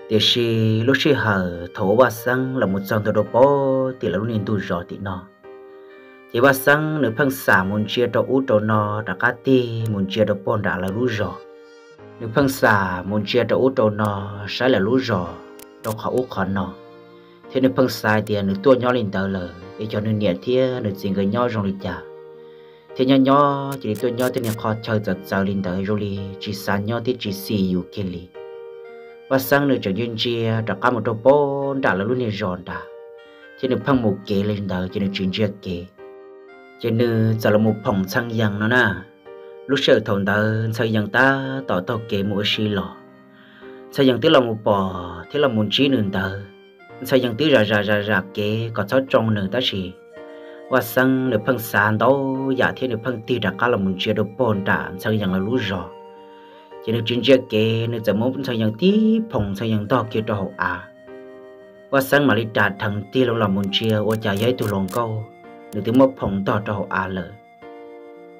tiếc gì lúc xưa hở thổ ba sang là một dòng tụi đầu bơ thì là lúc nên tụi rò thì nó, chỉ ba sang nửa phăng xả muốn chia đầu út đầu nó trọc cá ti muốn chia đầu bơ đã là lúc rò. Nếu phân xả muốn chia cho út trâu nó sẽ là lũ rò đâu khó út khó nó thế nếu phân xài thì nếu tua nhỏ lên tờ lờ để cho nên nhẹ thia nếu chỉ người nhỏ trong lịch trả thế nhỏ nhỏ chỉ để tua nhỏ thì nên khó chơi giật giàu lên tờ rồi chỉ sáng nhỏ thì chỉ xì dù kia lì và sáng nếu trở duyên chia trả cá một trâu bốn đã là lũ này rò đã thế nếu phân một kế lên tờ chỉ nên chuyển chia kế thế nếu giờ là một phòng sang giang nó na lúc sợ thằng ta sao rằng ta tỏ tao kể một xí lò sao rằng tứ là một bò thế là một trí nương ta sao rằng tứ ra kể có sáu trong nương ta gì và sang nửa phân sàn đâu giả thế nửa phân ti đã cá là một chia được bốn đã sao rằng là lú rò chỉ được chuyện chia kể nửa giờ muốn sao rằng tí phòng sao rằng to kia cho hậu à và sang mà đi trả thằng ti là một chia qua trả giấy tù lòng câu nửa tiếng mất phòng to cho hậu à lợ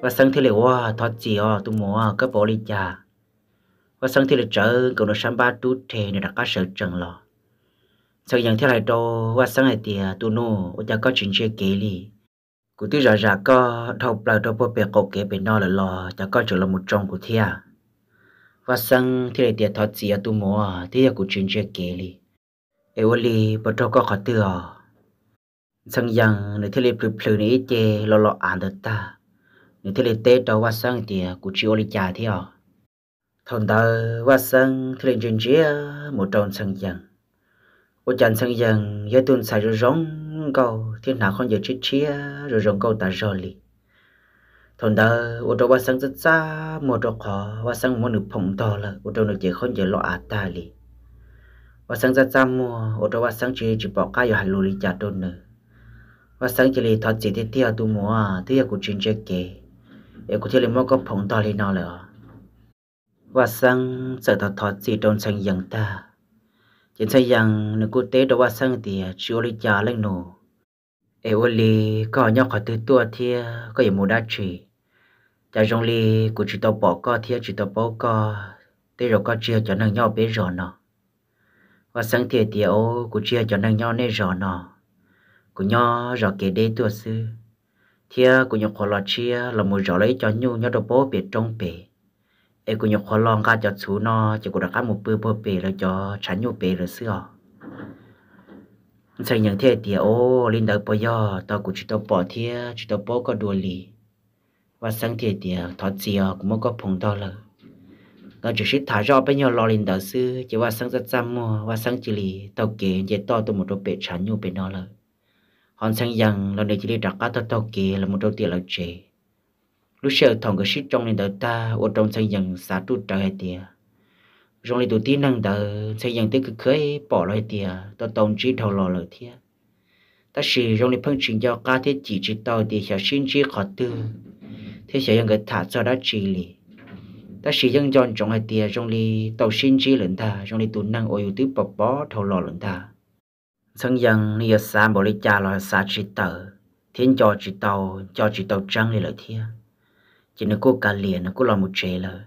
và sáng thì là qua thoát gì à tụi mua các bộ đi già và sáng thì là chợ cầu nó sắm ba túi thề này đặt các sợi trần lò sau những thế này đâu và sáng này thì tụi nô ở nhà có chuyện chơi kỹ lì cụ tứ già già có thâu lại đâu bộ bè cột kế bên đó là lò nhà có chỗ là một trong cụ thia và sáng thì là tiền thoát gì à tụi mua thì là cụ chuyện chơi kỹ lì eo lì bộ trâu có khó tư à sáng rằng này thì là phơi này chơi lò ăn được ta nếu thế là tết đầu qua sang thì cụ chịu lấy trà thế à, thằng ta qua sang thì lên trên chia một tròn sang dần, một trận sang dần giai tuần xài rồi rong câu thế nào không giờ chết chia rồi rong câu ta rò lì, thằng đó ô tô qua sang rất xa một chỗ khó qua sang một nửa phồng to là ô tô nó chỉ không chỉ lọa ta đi qua sang rất xa mua ô tô qua sang chỉ bỏ cái vào hành lý trả đồn nữa qua sang chỉ lấy thoát chỉ thế theo tu mua theo của chuyên chế kề để của thế lấy mua có phồng to lên nào nữa qua sang sợ thoát chỉ đồn sang giằng ta chỉ sang giằng nó cụ tế đó qua sang thì chỉ lấy trả lên nổ Eoli có nhau khỏi từ tua thia có gì mua đa chỉ, cha rong li của chị tao bỏ co thia chị tao bỏ co, thế rồi co chia cho nàng nhau bé rõ nọ, và sáng thiệt tiều của chia cho nàng nhau nè rõ nọ, của nhau rõ kể đây tua sư, thia của nhau khó lo chia là mùi rõ lấy cho nhau nhau đâu bố biệt trong bể, em của nhau khó lo cả cho chú nọ chỉ của đặc một bữa bữa bể rồi cho chán nhau bể rồi xưa. Sang những thế thì ô linh đỡ bây giờ tao cũng chỉ tao bỏ thế chỉ tao bỏ có đuổi lì và sang thế thì thoát gì cũng không có phồng to lờ nó chỉ xịt thả ra bây giờ lo linh đỡ xứ chỉ qua sang rất chăm mua qua sang chỉ lì tao kể chỉ to tụi một đôi bể chán nhau bể nó lờ còn sang rằng lần này chỉ đi đặt cá tao kể là một đôi tiền là chế lúc sợ thằng cái xịt trong linh đỡ ta ô trong sang rằng xả tụt trời tiệt trong lịch đầu tiên năng đỡ xây dựng tới cực khởi bỏ lại tiề tao tổng chỉ thầu lò lợi thiệt ta chỉ trong lịch phân trình giao ca thế chỉ tao thì sẽ xin chỉ khó tư thế sẽ những người thả cho đã chỉ lì ta chỉ những chọn trong hai tiề trong lịch tàu xin chỉ lẫn ta trong lịch tu năng ôi ưu tư bỏ bỏ thầu lò lẫn ta xây dựng này xa bỏ lại cha là xa chỉ tàu thiên cho chỉ tàu trăng này lợi thiệt chỉ nó cố cả liền nó cố làm một chế lợi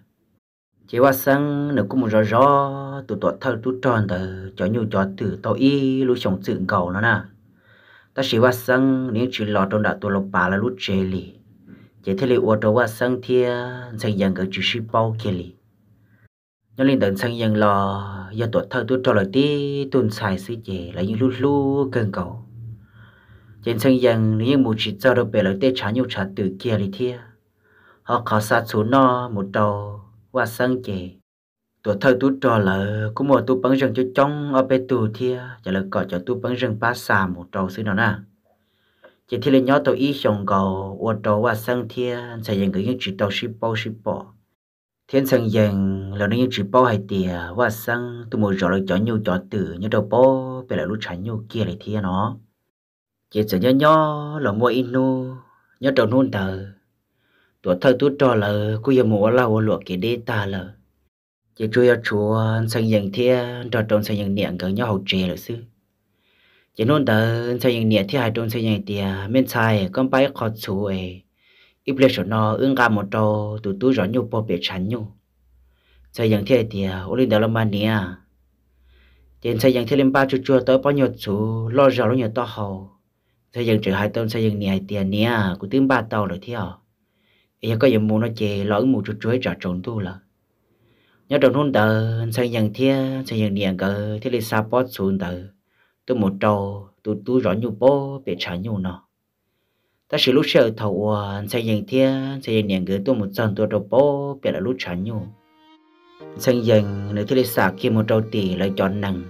chỉ qua sáng nó cũng một rõ rõ tụi tọt thâu tụi tròn tờ cho nhiều cho từ tàu y lũ sống tự cầu nó nè ta chỉ qua sáng nếu chỉ lọt trong đã tụi lộc bà là lũ chê lì chỉ thế lì ô tô qua sáng thia sang dần cái chữ sĩ bao kia lì nhớ lên tận sang dần lò do tọt thâu tụi tròn là tí tuần xài xí chè là những lũ lũ cơn cầu trên sang dần nếu như một chỉ cho đâu bể là tê chán nhiều chán từ kia lì thia họ khó sát số no một đầu qua sang chè tụi thơ tụi trò lợ cũng một tụi bắn rừng cho trong ở bên tù thia trả lời cọ cho tụi bắn rừng ba xà một trâu xứ nào nè chỉ thi lên nhớ tụi ý sòng cầu qua trâu qua sang thia xây dựng cái những chỉ tàu ship bao thiên sang dành là những chỉ bao hay tiề qua sang tụi một trò lại chọn nhiều trò tử như trâu bao về lại lũ chán nhiều kia lại thia nó chỉ sợ nhớ là mua inu nhớ trâu nôn tờ tụi thơ tụi trò lợ cứ giờ mùa là ô lụa cái đê ta lợ chỉ chui ở chùa sang dần thia trò tròn sang dần niệm gần nhau hậu trề lợ sư chỉ nôn tờ sang dần niệm thia hai tròn sang dần tiề men sai con bay khó chú ấy ít lệ số nó ương gà một trâu tụi tụi rõ nhau bỏ bể chán nhau sang dần thia tiề ô linh đào lâm ban nia trên sang dần thia lên ba chùa tới bao nhiêu chú lo rõ lúc nhiều to hầu sang dần trừ hai tròn sang dần niệm tiề nia của tướng ba tàu lợ thia giờ có dòng mù nó chè lỡ mù chuối chuối trả trộn tu là nhớ trộn hôn tờ xây dựng thia xây dựng điện cờ thế là sao bớt xuống tờ tôi một trâu tôi rõ nhu bố bị trả nhu nọ ta chỉ lúc sợ thầu xây dựng thia xây dựng điện cờ tôi một trận tôi trâu bố bị là lúc trả nhu xây dựng nữa thế là sao khi một trâu tỷ lại chọn nặng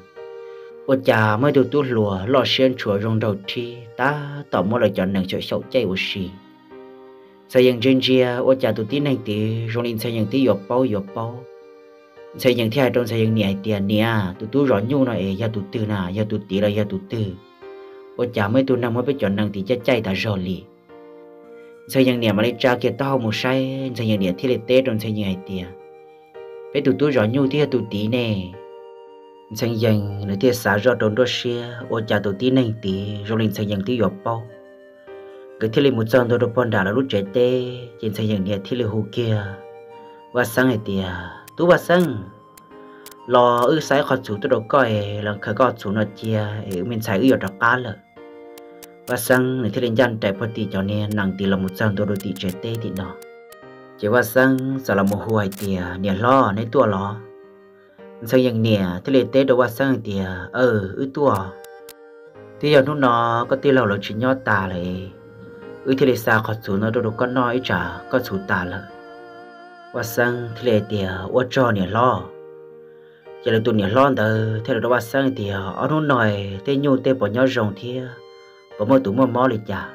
ôi cha mới tôi lùa lo xuyên chùa rong đầu thi ta tỏ mua lại chọn nặng chỗ sầu chay của xì xây dựng trên chia ô cha tụi tí này tí rồi lên xây dựng tí dọc bao xây dựng thế trong xây dựng này tiền nè tụi tôi rõ nhu này gia tụi tư nà gia tụi tí là gia tụi tư ô cha mới tụi năm mới biết chọn năng tí chắc chay đã rồi lì xây dựng này mà lấy cha kia tao một say xây dựng này thì lấy tết trong xây dựng này tiền với tụi tôi rõ nhu thì tụi tí nè xây dựng lấy tiền xả ra trong đó xia ô cha tụi tí này tí rồi lên xây dựng tí dọc bao cái thiết lập một trận đồ bắn đá là lúc trẻ tê trên xây dựng địa thiết lập hồ kia và sáng ngày tiề tú và sáng lò ư sái khọt chủ tôi đâu coi là khởi khọt chủ nó chia ở miền sài ư ở đập cá lợ và sáng ngày thiết lập dân trẻ phật tỳ cho nên nàng tỳ là một trận đồ đôi tỳ trẻ tê thì nọ chỉ và sáng giờ là một hồi tiề nè lò nấy tua lò xây dựng nè thiết lập tê đồ và sáng tiề ư tua thì giờ lúc nó có tỳ lầu là chỉ nho tà này ư thế lệ xa khó chú nó đâu có nói chả có chú ta lợ và sang thế lệ tìa ô cho nè lo chỉ là tụi nè lo tờ thế là đó và sang tìa ở nôn nòi tê nhu tê bỏ nhau rồng thia bỏ mơ tủ mơ mò lì chả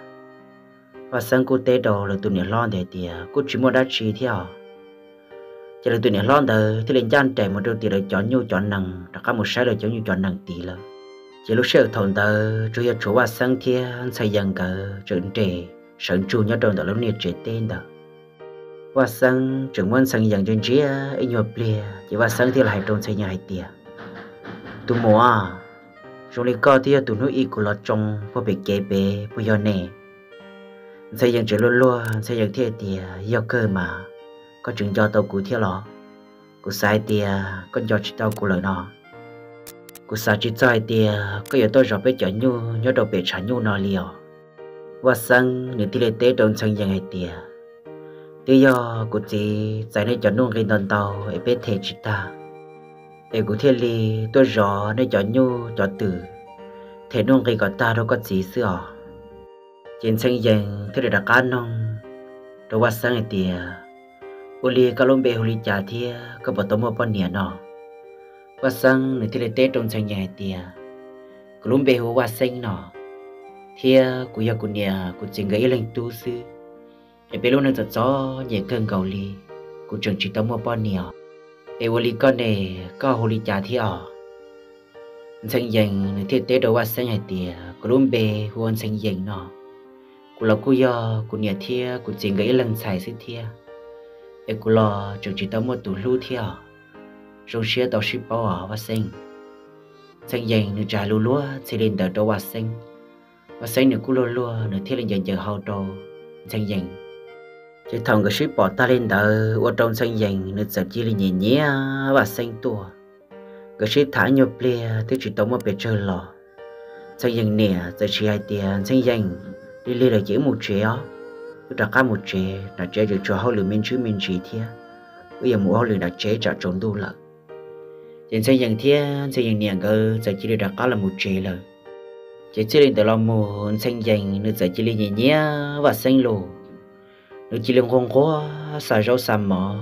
và sang cô té đầu là tụi lon để tiề cô chỉ mua đá chi theo chỉ là tụi lon đời thì lên gian trẻ một đôi tiề để chọn nhau chọn nặng đã có một sai để chọn nhau chọn nặng tí là chỉ lúc sẹo thòng đời chủ yếu chủ và sang thia xây dựng cả trưởng trẻ sẵn chủ nhau đồng tờ lúc này trẻ tên đó và sang trưởng môn sang dựng trên chia anh nhộp lìa chỉ và sang thì lại trồng xây nhà tiề tụi mua rồi lấy co thia tụi nuôi y của lọt trong và bị kẹp bể bây giờ nè xây dựng chỉ luôn luôn xây dựng thế tiề do cơ mà có chuyện do tàu cụ thế lọ cụ sai tiề có do chỉ tàu cụ lời nọ cụ sai chỉ sai tiề có giờ tôi rồi biết chọn nhu nhớ đầu biết chọn nhu nọ liều và sang những tỷ lệ tế đồng sang dạng hay tiề tự do cụ chỉ giải nên chọn nhu lên đòn tàu để biết thế chỉ ta để cụ thế li tôi rõ nên chọn nhu chọn từ thế nhu lên còn ta đâu có gì xưa trên sân dành thế để đặt cá nong, đồ vật sáng ngày tiề, uli cá lông bè uli chả thia, các vật tôm ở bên nhà nọ, vật sáng nửa thế để tết trong sân nhà tiề, cá lông bè hồ vật sáng nọ, thia của gia của nhà của chính cái lành tu sư, để bé luôn đang giật gió nhẹ cơn gầu li, của trường chỉ tôm ở bên nhà, để uli con này có uli chả thia, sân dành nửa thế tết đồ vật sáng ngày tiề, cá lông bè hồ ăn sân dành nọ. Cô là cô do cô nhà thia cô chỉ nghĩ lần xài xí thia, em cô lo chẳng chỉ tao một tủ lưu thia, rồi xia tao ship bao ở và xanh dành nửa trà lúa lúa xí lên đợt đầu và xanh nửa cô lúa lúa nửa thia lên dành chờ hậu đầu xanh dành, chỉ thằng cái ship bỏ ta lên đợt ở trong xanh dành nửa giờ chỉ lên nhẹ nhẹ và xanh tua, cái ship thả nhiều ple tới chỉ tao một bể chơi lò, xanh dành nè giờ chỉ hai tiền xanh dành đi lê là chỉ một trẻ ó, cứ đặt cá một trẻ, đặt trẻ được cho hậu lửa miên chứ miên chỉ thia, bây giờ muốn hậu lửa đặt trẻ trả trốn đâu lận, trên xây dựng thia, xây dựng nhà cơ, giờ chỉ được đặt cá là một trẻ lận, chỉ lên từ lòng một xây dựng nước giờ chỉ lên nhẹ nhẹ và xanh lù, nước chỉ lên không khó, xả rau xả mỏ,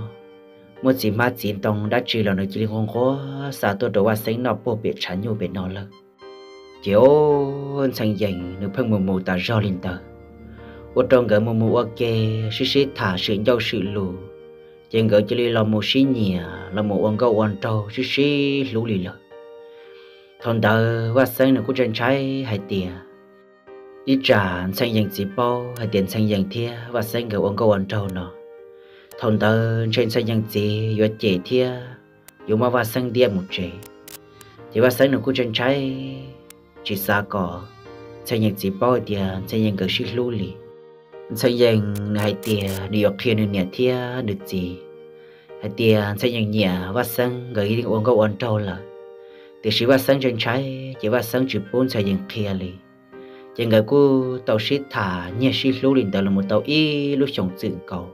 một chỉ mát chỉ tông đã chỉ là nước chỉ lên không khó, xả tôi đồ và xanh nọ bộ biệt chán nhiều biệt nọ lận. Chiều anh sang dành nửa phân mồm mồm ta rau lên tờ, ở trong gỡ mồm mồm ok, xí xí thả sự dâu sự lù, trên gỡ chỉ là một xí nhẹ, là một ông gấu ông trâu xí xí lù lì lợn. Thằng tờ qua sang nửa cô chân trái hai tiền, đi trả sang dành chỉ bao hai tiền sang dành thia và sang gỡ ông gấu ông trâu nọ. Thằng tờ trên sang dành chỉ vừa chè thia, vừa mà qua sang điên một chè, chỉ qua sang nửa cô chân trái chỉ xa cỏ, xây dựng chỉ bao tiền, xây dựng cái xí lú lì, xây dựng hai tiền đi học kia nên nhà thia được gì, hai tiền xây dựng nhà và sang gửi đi uống gạo ăn trâu là, từ xí và sang trên trái, chỉ và sang chụp bốn xây dựng kia lì, trên cái cô tàu xí thả nhà xí lú lì tàu là một tàu y lúc sống dựng cầu,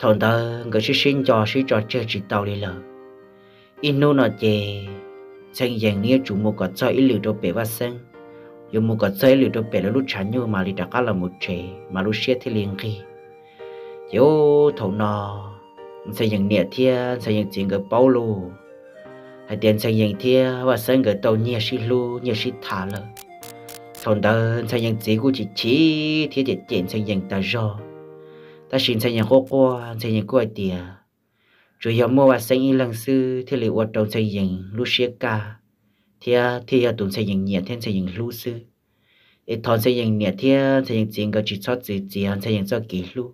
thằng ta cái xí xí trò chơi chỉ tàu lì là, inu nó chơi. Sang dành nia chủ một gót sợi lửa đốt bể và sang, dùng một gót sợi lửa đốt bể là lúc chán nhau mà lì đã cá là một trẻ mà lúc xia thì liền khi, yo thầu nọ, sang dành nia thia, sang dành chuyện cái bao lù, hai tiền sang dành thia và sang cái tàu nia xí lù nia xí thả lờ, thằng ta sang dành chỉ của chỉ thia chỉ chuyện sang dành ta do, ta xin sang dành qua sang dành quay tiền. Rồi giờ mua và sang y lăng sư thì liệu ở trong xây dựng lúa xía ca thì tụi xây dựng nhẹ thêm xây dựng lúa sư để thon xây dựng nhẹ thì xây dựng chính cái chỉ cho chỉ xây dựng cho kỹ lúa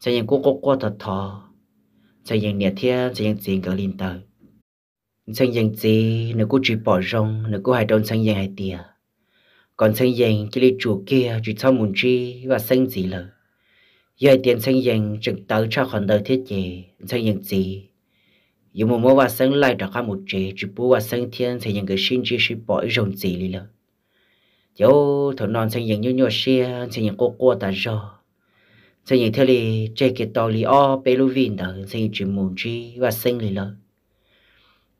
xây dựng cố qua thọ xây dựng nhẹ thì xây dựng chính cái linh tờ xây dựng gì nếu cô chỉ bỏ rong nếu cô hay trong xây dựng hay tiề còn xây dựng chỉ lấy chủ kia chỉ cho muốn chi và xây gì lờ giờ tiền sang dành trực tới cho khoản đời thiết chế sang dành gì dù một mối và sáng lại đã có một chế chụp búa và sáng thiên sang dành cái xin chỉ xin bỏ rồng gì đi lợ cháu thằng non sang dành như nhỏ xe sang dành cô ta do sang dành theo lì chế cái tàu lì o pelovin đó sang dành chụp mồm chi và sáng đi lợ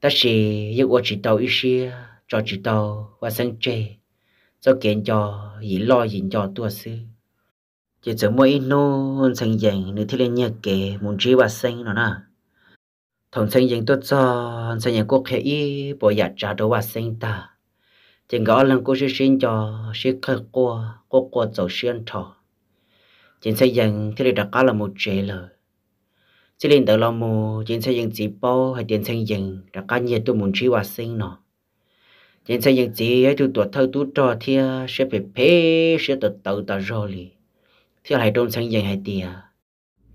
ta chỉ giấc qua chỉ tàu ít xe cho chỉ tàu và sáng chế cho kiện cho gì lo gì cho tua sư chỉ sợ mỗi nô sang dành nếu thi lên nhà kể muốn trí và xanh nó nè thằng sang dành tốt cho sang dành quốc hệ bỏ giặt trả đồ và xanh ta chỉ gõ lần cô sẽ xin cho sẽ khơi qua cô dầu xuyên thọ Chính xây dựng thì đặc có là một chế lời. Chỉ lên tới là một chính xây dựng chỉ bao hay tiền xây dựng đặc có nhiều tôi muốn chi hoa sinh nó. Chính xây dựng chỉ ấy tôi tuột thâu tôi trò thì sẽ phải phê sẽ tự tự tạo rồi thì lại trong xây dựng hay tiền.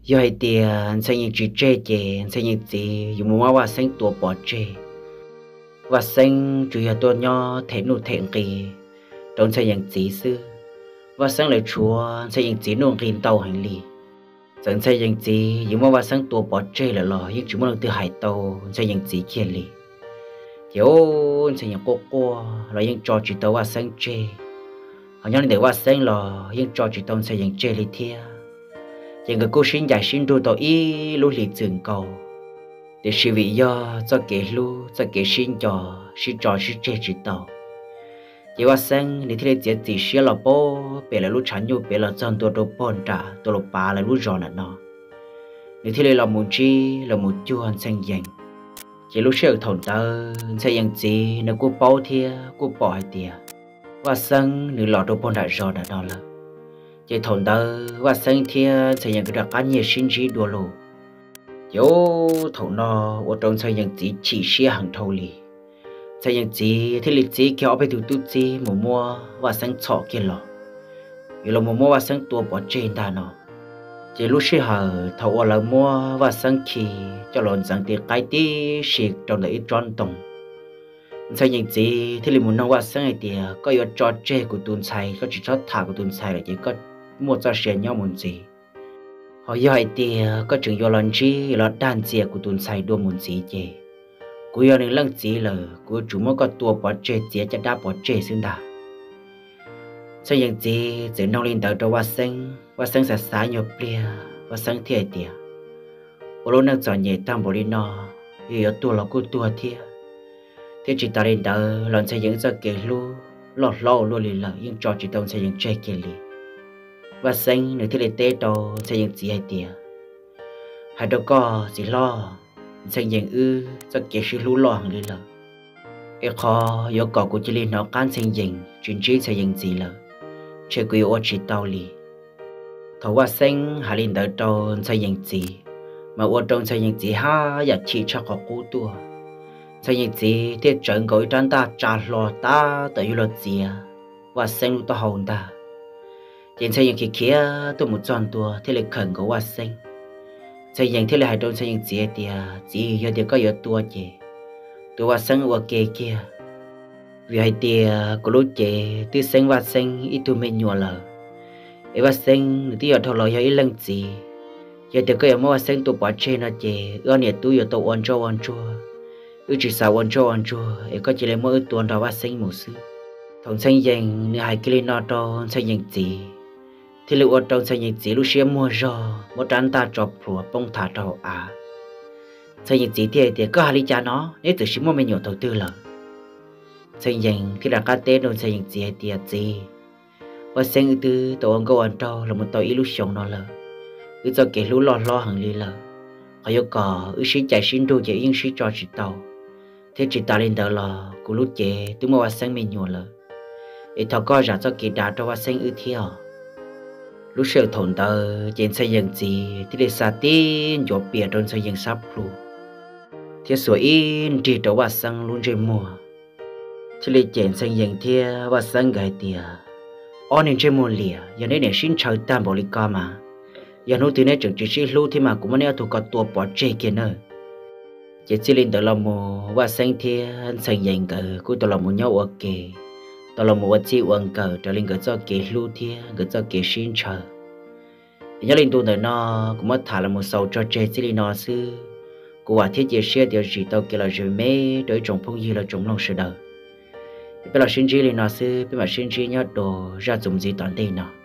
Do hay tiền xây dựng chỉ chế chế xây dựng chỉ dùng mua hoa sinh tuột bỏ chế. Hoa sinh chủ yếu tôi nhớ thể nụ thể kỳ trong xây dựng chỉ xưa. Và sáng lại chúa xây dựng chỉ nông kinh tàu hành lý. Sáng xây dựng chỉ dùng mà sáng tùa bỏ trê là lò nhưng chúng mình từ hải tàu xây dựng chỉ kia lý. Thế ô xây dựng cô là những trò chỉ tàu và sáng trê. Họ nhớ để và sáng là những trò chỉ tàu xây dựng trê lý thia. Những người cô sinh giải sinh đô tàu y lưu lý trường cầu. Để sự vị do kể lưu cho kể sinh trò sinh trò sinh trê chỉ tàu. Chỉ qua sáng để thấy chết chỉ xia là bố, bé là lũ chăn nhô, bé là chân tua đồ bòn trả, tua lục bà là lũ giòn là nọ. Để thấy là muốn chi là muốn chua anh sang dành. Chỉ lũ xia thòng tơ, sang dành gì nó cố bao thia, cố bỏ hay tia. Qua sáng nữ lọ đồ bòn đã giòn là nọ là. Chỉ thòng tơ qua sáng thia sang dành cái đặc án nhiệt sinh chi đua lù. Yo thòng nọ ở trong sang dành chỉ xia hàng thâu lì. Xây dựng chỉ thì lịch chỉ kéo về từ tu chỉ mùa mua và sáng trọ kia lọ, vì là mùa mua và sáng tua bỏ trên ta nọ, chỉ lúc xưa hở thầu ở là mua và sáng khi cho lòn sáng thì cái tí xịt trong đời tròn tòng. Xây dựng chỉ thì lịch muốn nông và sáng này thì có yếu trò chơi của tuần sai, có chỉ trót thả của tuần sai là chỉ có mua cho xe nhau muốn gì, họ yêu hay thì có chừng yêu lòn chi lòn đan chia của tuần sai đua muốn gì chứ. Cú yêu nên lăng chỉ là cú chủ mới có tua bỏ chơi chỉ cho đá bỏ chơi xứng đà. Xây dựng chỉ chỉ nông lên tới cho hoa sinh sẽ sáng nhiều bia, hoa sinh thiệt tiệt. Ở lúc năng chọn nhẹ tam bồ đi nọ, yêu tua là cú tua thiệt. Thế chỉ ta lên tới lần xây dựng cho kể lu, lọt lọt luôn liền là những trò chỉ tông xây dựng chơi kể li. Hoa sinh nếu thế là tê đồ xây dựng chỉ hay tiệt, hay đâu có chỉ lo. Xây dựng cho kể sự lũ lò hàng đi lợ. Ê khó yếu cỏ của chị Linh nó can xây dựng chuyển trí xây dựng gì lợ. Chị quý ô chị tao lì. Thấu qua xanh hà linh đỡ tròn xây dựng gì. Mà ô tròn xây dựng gì ha giả chị cho có cú tùa. Xây dựng gì thì trận gối trán ta trả lò ta tới lọt gì à. Qua xanh lũ ta hồn ta. Trên xây dựng kia tôi một tròn tùa thì lại khẩn của qua xanh. Xây dựng thế là hai trong xây dựng gì thì chỉ do điều có yếu tua chứ, tua và sáng và kê kia, vì hai thì có lúc chứ từ sáng và sáng ít tuổi mình nhỏ lờ, ít và sáng thì giờ thầu lò giờ ít lần gì, giờ điều có yếu mà và sáng tụ bỏ chơi nó chứ, ở nhà tụ giờ tụ ăn chua, ít chỉ sao ăn chua, ít có chỉ lấy mỗi tuần đầu và sáng một xứ, thằng xây dựng nửa hai kilo nọ trong xây dựng gì. Thì lưu ở trong xây dựng chỉ lúc xưa mua rồi một trán ta chọc phùa bông thả đầu à xây dựng chỉ thì có hai lý cha nó nếu từ xưa mua mình nhiều đầu tư lợ xây dựng thì là cá tê đồn xây dựng chỉ thì gì và xây từ tổ ông câu ăn trâu là một tổ ý lúc sống nó lợ cứ cho kể lũ lo hàng lì lợ họ yêu cỏ ư sĩ chạy xin đồ chạy yên sĩ cho chị tàu thế chị ta lên đầu lò của lúc chế tôi mua và xây mình nhiều lợ để thọ coi ra cho kể đá cho và xây ư thiệt. Lúc xưa thổn tờ trên xây dựng gì thì để xa tin cho bìa trong xây dựng sắp lù. Thế số in trì trấu và xăng luôn trên mùa. Thế để trên xây dựng thia và xăng gái tìa. Ở nên trên mùa lìa, giờ nên để xin trời tàn bỏ lý co mà. Giờ nụ từ này chẳng chỉ xin lưu thì mà cũng nên thuộc có tùa bỏ trê kia nơ. Chết xin lên tờ lòng mùa và xăng thia xây dựng cờ của tờ lòng mùa nhau ở kề. Đó là một vật chi uẩn cờ trở lên cái cho kể lưu thia, cái cho kể xin chờ. Nhớ lên tu tới nó cũng mất thả là một sầu cho chơi xí nó sư. Cụ quả thiết chế xe điều gì tao kia là rồi mê đối chồng phong gì là chồng lòng sự đời. Bây là xin chi lên nó sư, bây mà xin chi nhớ đồ ra dùng gì toàn tên nó.